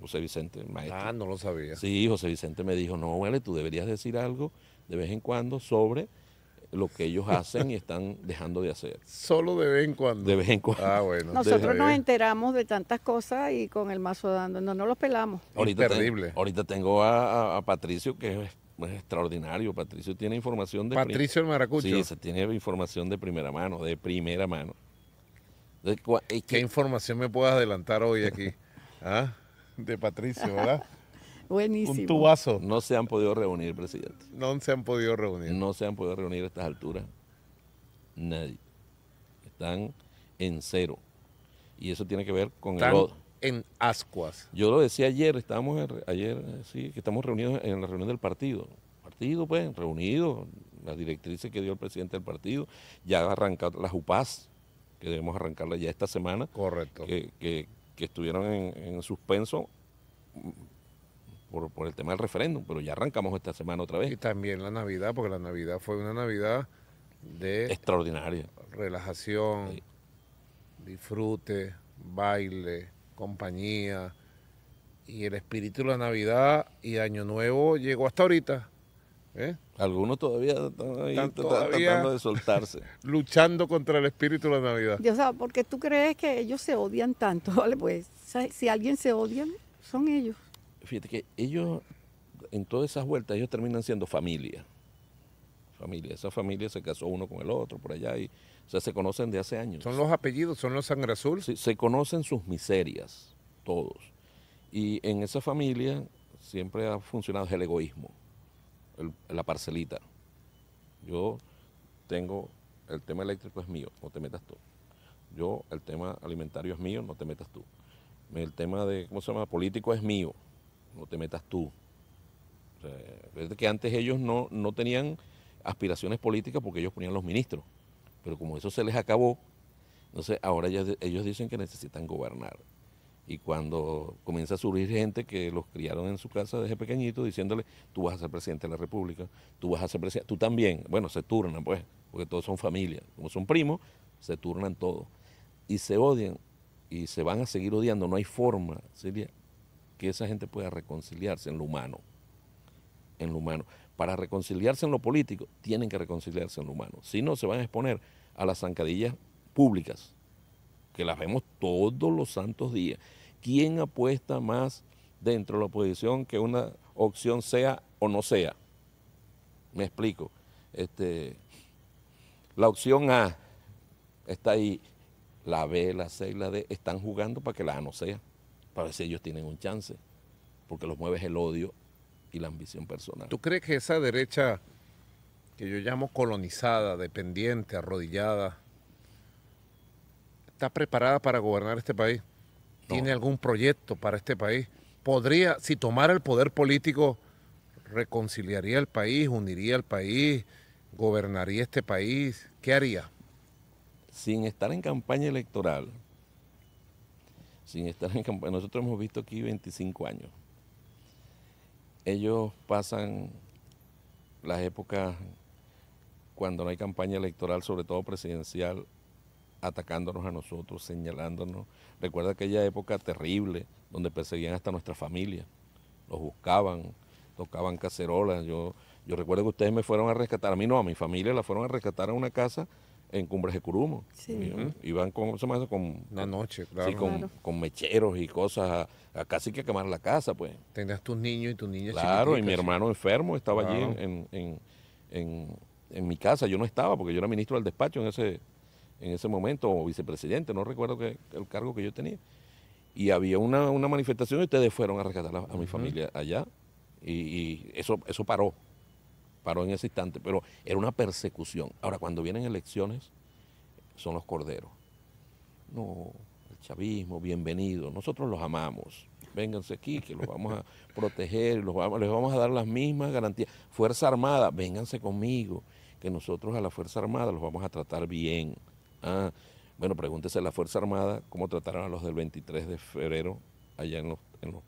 José Vicente, el maestro. Ah, no lo sabía. Sí, José Vicente me dijo, no, vale, tú deberías decir algo de vez en cuando sobre lo que ellos hacen y están dejando de hacer. Solo de vez en cuando. De vez en cuando. Ah, bueno. Nosotros nos enteramos de tantas cosas y con el mazo dando, no los pelamos. Ahorita es terrible. Ahorita tengo a Patricio, que es extraordinario. Patricio tiene información de... Patricio el Maracucho. Sí, se tiene información de primera mano, ¿Qué información me puedes adelantar hoy aquí? ¿Ah? De Patricio, ¿verdad? Buenísimo. Un tubazo. No se han podido reunir, presidente. No se han podido reunir a estas alturas. Nadie. Están en cero. Y eso tiene que ver con el odio. En ascuas. Yo lo decía ayer, estamos reunidos en la reunión del partido. Partido, pues, reunido, las directrices que dio el presidente del partido, ya arrancar las UPAS, que debemos arrancarla ya esta semana. Correcto. Que estuvieron en suspenso por el tema del referéndum, pero ya arrancamos esta semana otra vez. Y también la Navidad, porque la Navidad fue una Navidad de... Extraordinaria. Relajación, sí. Disfrute, baile, compañía, y el espíritu de la Navidad y Año Nuevo llegó hasta ahorita. Algunos todavía están tratando de soltarse. Luchando contra el espíritu de la Navidad. Diosdado, ¿por qué tú crees que ellos se odian tanto? Vale, pues, si alguien se odia, son ellos. Fíjate que ellos, en todas esas vueltas, ellos terminan siendo familia. Esa familia se casó uno con el otro por allá. O sea, se conocen de hace años. Son los apellidos, son los sangre azul. Sí, se conocen sus miserias, todos. Y en esa familia siempre ha funcionado el egoísmo. La parcelita. Yo tengo, el tema eléctrico es mío, no te metas tú. Yo, el tema alimentario es mío, no te metas tú. El tema de, político es mío, no te metas tú. O sea, es que antes ellos no tenían aspiraciones políticas porque ellos ponían los ministros, pero como eso se les acabó, entonces ahora ellos dicen que necesitan gobernar. Y cuando comienza a surgir gente que los criaron en su casa desde pequeñitos diciéndole, tú vas a ser presidente de la República, tú vas a ser presidente, tú también. Bueno, se turnan pues, porque todos son familia, como son primos, se turnan todos. Y se odian y se van a seguir odiando. No hay forma, Silvia, que esa gente pueda reconciliarse en lo humano. En lo humano. Para reconciliarse en lo político, tienen que reconciliarse en lo humano. Si no, se van a exponer a las zancadillas públicas, que las vemos todos los santos días. ¿Quién apuesta más dentro de la oposición que una opción sea o no sea? Me explico. La opción A está ahí, la B, la C y la D están jugando para que la A no sea, para ver si ellos tienen un chance, porque los mueve el odio y la ambición personal. ¿Tú crees que esa derecha que yo llamo colonizada, dependiente, arrodillada, está preparada para gobernar este país? ¿Tiene algún proyecto para este país? ¿Podría, si tomara el poder político, reconciliaría el país, uniría el país, gobernaría este país? ¿Qué haría? sin estar en campaña electoral, sin estar en campaña, nosotros hemos visto aquí 25 años. Ellos pasan las épocas cuando no hay campaña electoral, sobre todo presidencial, atacándonos a nosotros, señalándonos. Recuerda aquella época terrible donde perseguían hasta nuestra familia, los buscaban, tocaban cacerolas. Yo recuerdo que ustedes me fueron a rescatar, a mí no, a mi familia la fueron a rescatar a una casa en Cumbres de Curumo. Sí. Iban con, la noche, claro. Sí, con mecheros y cosas, a casi que quemar la casa, pues. Tenías tus niños y tus niñas. Claro, y mi hermano enfermo estaba claro. Allí en mi casa. Yo no estaba porque yo era ministro del despacho en ese momento, o vicepresidente, no recuerdo el cargo que yo tenía. Y había una manifestación y ustedes fueron a rescatar a mi familia allá. Y eso paró en ese instante, pero era una persecución. Ahora, cuando vienen elecciones, son los corderos. No, el chavismo, bienvenido, nosotros los amamos. Vénganse aquí, que los vamos a proteger, les vamos a dar las mismas garantías. Fuerza Armada, vénganse conmigo, que nosotros a la Fuerza Armada los vamos a tratar bien. Ah, bueno, pregúntese a la Fuerza Armada cómo trataron a los del 23 de febrero allá en los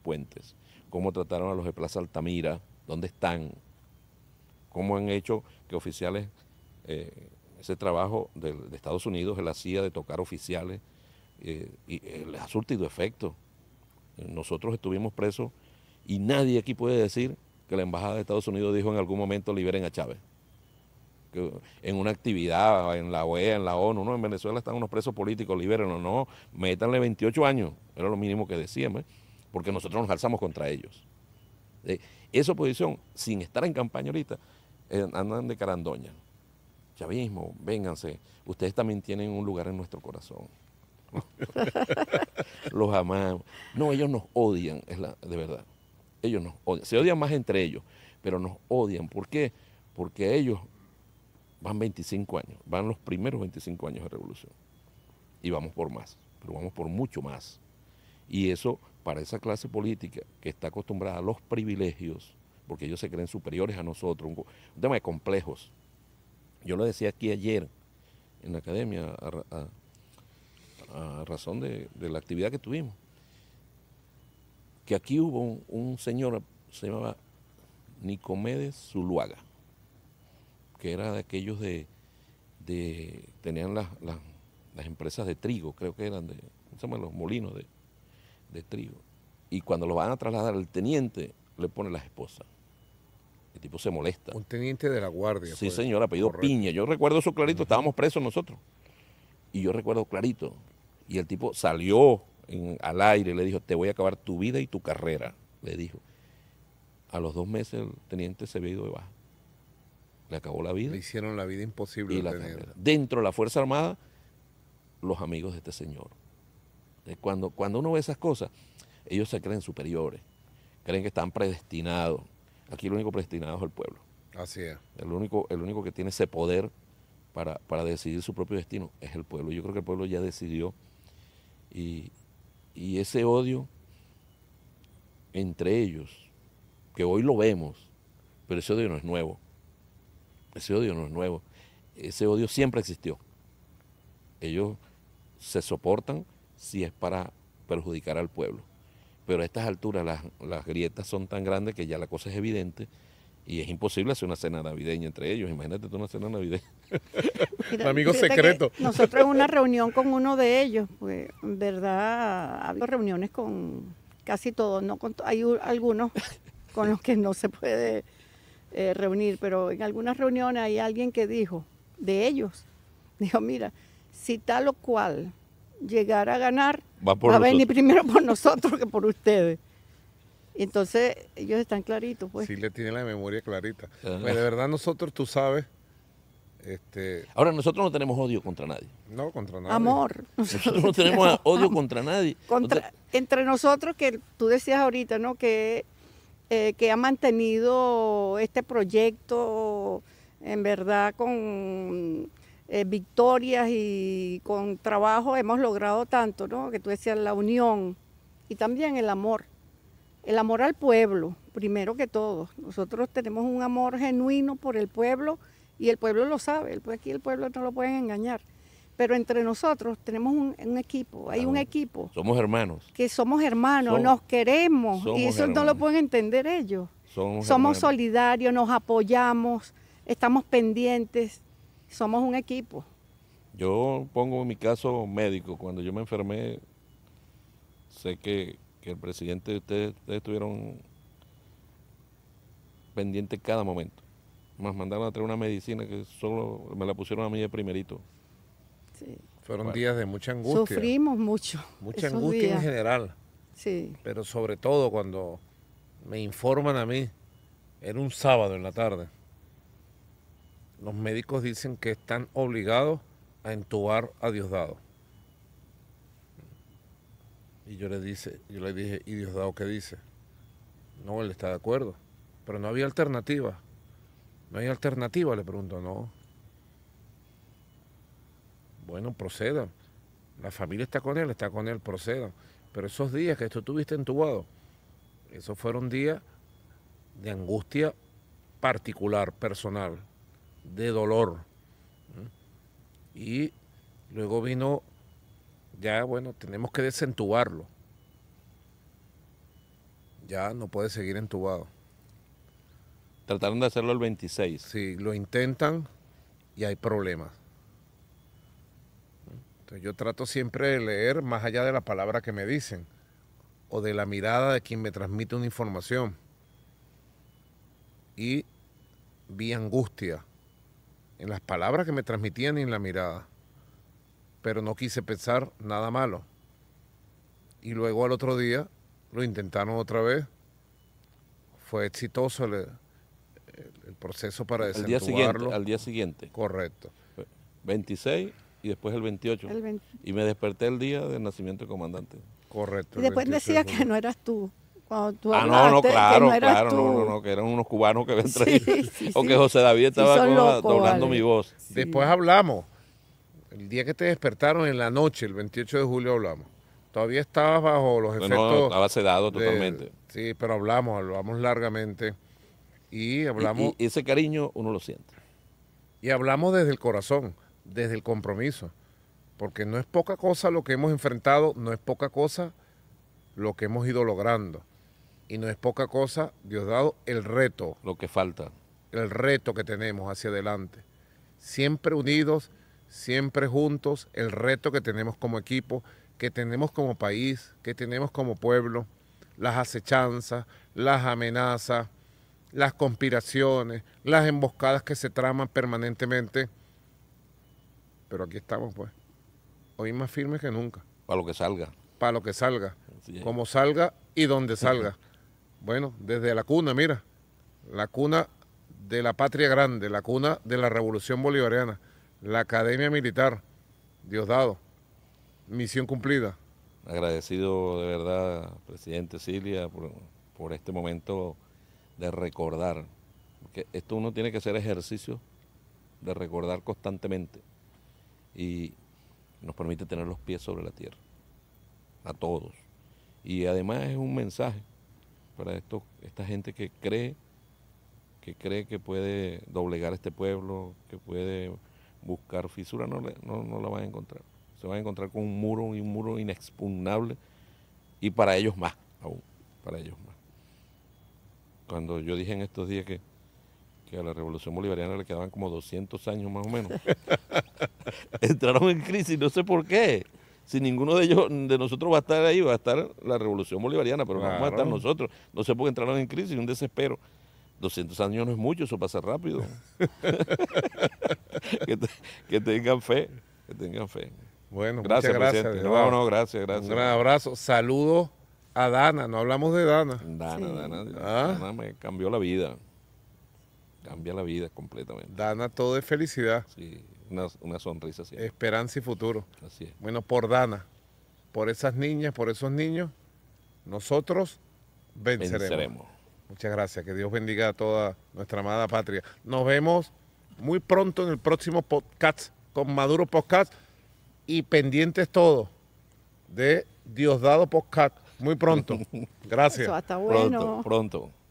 puentes, cómo trataron a los de Plaza Altamira, dónde están, cómo han hecho que oficiales, ese trabajo de Estados Unidos, de la CIA, de tocar oficiales, y les ha surtido efecto. Nosotros estuvimos presos y nadie aquí puede decir que la Embajada de Estados Unidos dijo en algún momento liberen a Chávez. Que en una actividad, en la OEA, en la ONU, no, en Venezuela están unos presos políticos, libérenlos, no, métanle 28 años, era lo mínimo que decían, ¿eh? Porque nosotros nos alzamos contra ellos. Esa oposición, sin estar en campaña ahorita, andan de carandoña. Chavismo, vénganse, ustedes también tienen un lugar en nuestro corazón. Los amamos. No, ellos nos odian, de verdad. Ellos nos odian. Se odian más entre ellos, pero nos odian. ¿Por qué? Porque ellos van 25 años, van los primeros 25 años de revolución. Y vamos por más, pero vamos por mucho más. Y eso, para esa clase política que está acostumbrada a los privilegios, porque ellos se creen superiores a nosotros, un tema de complejos. Yo lo decía aquí ayer en la academia, a razón de la actividad que tuvimos, que aquí hubo un señor, se llamaba Nicomedes Zuluaga, que era de aquellos tenían las empresas de trigo, creo que eran ¿cómo se llaman? Los molinos de trigo. Y cuando lo van a trasladar, el teniente le pone las esposas. El tipo se molesta. Un teniente de la guardia. Sí, señor, apellido correcto. Piña. Yo recuerdo eso clarito, estábamos presos nosotros. Y yo recuerdo clarito. Y el tipo salió al aire y le dijo, te voy a acabar tu vida y tu carrera, le dijo. A los 2 meses el teniente se había ido de baja. Le acabó la vida. Le hicieron la vida imposible. Y la carrera. Dentro de la Fuerza Armada, los amigos de este señor. Cuando uno ve esas cosas, ellos se creen superiores, creen que están predestinados. Aquí el único predestinado es el pueblo. Así es. El único que tiene ese poder para decidir su propio destino es el pueblo. Yo creo que el pueblo ya decidió. Y ese odio entre ellos, que hoy lo vemos, pero ese odio no es nuevo. Ese odio no es nuevo. Ese odio siempre existió. Ellos se soportan si es para perjudicar al pueblo. Pero a estas alturas las grietas son tan grandes que ya la cosa es evidente y es imposible hacer una cena navideña entre ellos. Imagínate tú una cena navideña. Mira, amigo secreto. Nosotros en una reunión con uno de ellos, pues, en verdad, había reuniones con casi todos. No con hay algunos con los que no se puede... reunir, pero en algunas reuniones hay alguien que dijo, de ellos, dijo, mira, si tal o cual llegara a ganar, va a venir primero por nosotros que por ustedes. Y entonces ellos están claritos, pues. Sí, le tienen la memoria clarita. Pero de verdad nosotros, tú sabes... Ahora, nosotros no tenemos odio contra nadie. No, contra nadie. Amor. Nosotros no tenemos odio contra nadie. Entre nosotros, que tú decías ahorita, ¿no?, que ha mantenido este proyecto en verdad con victorias y con trabajo hemos logrado tanto, ¿no? Que tú decías la unión y también el amor al pueblo, primero que todo. Nosotros tenemos un amor genuino por el pueblo y el pueblo lo sabe, aquí el pueblo no lo pueden engañar. pero entre nosotros tenemos un equipo, hay un equipo. Somos hermanos. Que somos hermanos, nos queremos, y eso no lo pueden entender ellos. Somos solidarios, nos apoyamos, estamos pendientes, somos un equipo. Yo pongo mi caso médico, cuando yo me enfermé, sé que el presidente y ustedes estuvieron pendientes cada momento. Nos mandaron a traer una medicina que solo me la pusieron a mí de primerito. Sí. Fueron días de mucha angustia. Sufrimos mucho. Mucha angustia días. En general. Sí. Pero sobre todo cuando me informan a mí, era un sábado en la tarde. Los médicos dicen que están obligados a entubar a Diosdado. Y yo le dije, ¿y Diosdado qué dice? No, él está de acuerdo. Pero no había alternativa. ¿No hay alternativa? Le pregunto, no. Bueno, procedan. La familia está con él, procedan. Pero esos días que tú estuviste entubado, esos fueron días de angustia particular, personal, de dolor. Y luego vino, ya bueno, tenemos que desentubarlo. Ya no puede seguir entubado. Trataron de hacerlo el 26. Sí, lo intentan y hay problemas. Entonces yo trato siempre de leer más allá de la palabra que me dicen o de la mirada de quien me transmite una información. Y vi angustia en las palabras que me transmitían y en la mirada. Pero no quise pensar nada malo. Y luego al otro día lo intentaron otra vez. Fue exitoso el proceso para desentubarlo. Al día siguiente. Correcto. 26 y después el 28. Y me desperté el día del nacimiento del comandante. Correcto. Y después decía que no eras tú. Cuando tú hablaste, no, claro, que no eras tú. No, que eran unos cubanos que habían traído. O que José David estaba doblando mi voz. Sí. Después hablamos. El día que te despertaron en la noche, el 28 de julio hablamos. Todavía estabas bajo los efectos. No, estaba sedado totalmente. Sí, pero hablamos largamente. Y hablamos. Y ese cariño uno lo siente. Y hablamos desde el corazón, desde el compromiso. Porque no es poca cosa lo que hemos enfrentado, no es poca cosa lo que hemos ido logrando. Y no es poca cosa, Diosdado, el reto. Lo que falta. El reto que tenemos hacia adelante. Siempre unidos, siempre juntos, el reto que tenemos como equipo, que tenemos como país, que tenemos como pueblo, las acechanzas, las amenazas, las conspiraciones, las emboscadas que se traman permanentemente. Pero aquí estamos, pues. Hoy más firmes que nunca. Para lo que salga. Para lo que salga. Como salga y donde salga. Bueno, desde la cuna, mira. La cuna de la patria grande, la cuna de la Revolución Bolivariana, la Academia Militar, Diosdado. Misión cumplida. Agradecido de verdad, presidente Silvia, por este momento de recordar, porque esto uno tiene que hacer ejercicio de recordar constantemente y nos permite tener los pies sobre la tierra, a todos. Y además es un mensaje para esta gente que cree que puede doblegar este pueblo, que puede buscar fisura, no la van a encontrar. Se van a encontrar con un muro inexpugnable y para ellos más, aún, para ellos más. Cuando yo dije en estos días que a la Revolución Bolivariana le quedaban como 200 años más o menos, entraron en crisis, no sé por qué. Si ninguno de ellos, de nosotros va a estar ahí, va a estar la Revolución Bolivariana, pero claro, no vamos a estar nosotros. No sé por qué entraron en crisis, un desespero. 200 años no es mucho, eso pasa rápido. Que tengan fe, que tengan fe. Bueno, gracias, muchas gracias. No, gracias. Un gran abrazo, saludos. A Dana, no hablamos de Dana. Dana me cambió la vida. Cambia la vida completamente. Dana, todo es felicidad. Sí, una sonrisa siempre. Esperanza y futuro. Así es. Bueno, por Dana, por esas niñas, por esos niños, nosotros venceremos. Muchas gracias, que Dios bendiga a toda nuestra amada patria. Nos vemos muy pronto en el próximo podcast, con Maduro Podcast, y pendientes todos de Diosdado Podcast. Muy pronto. Gracias. Eso, hasta bueno. Pronto.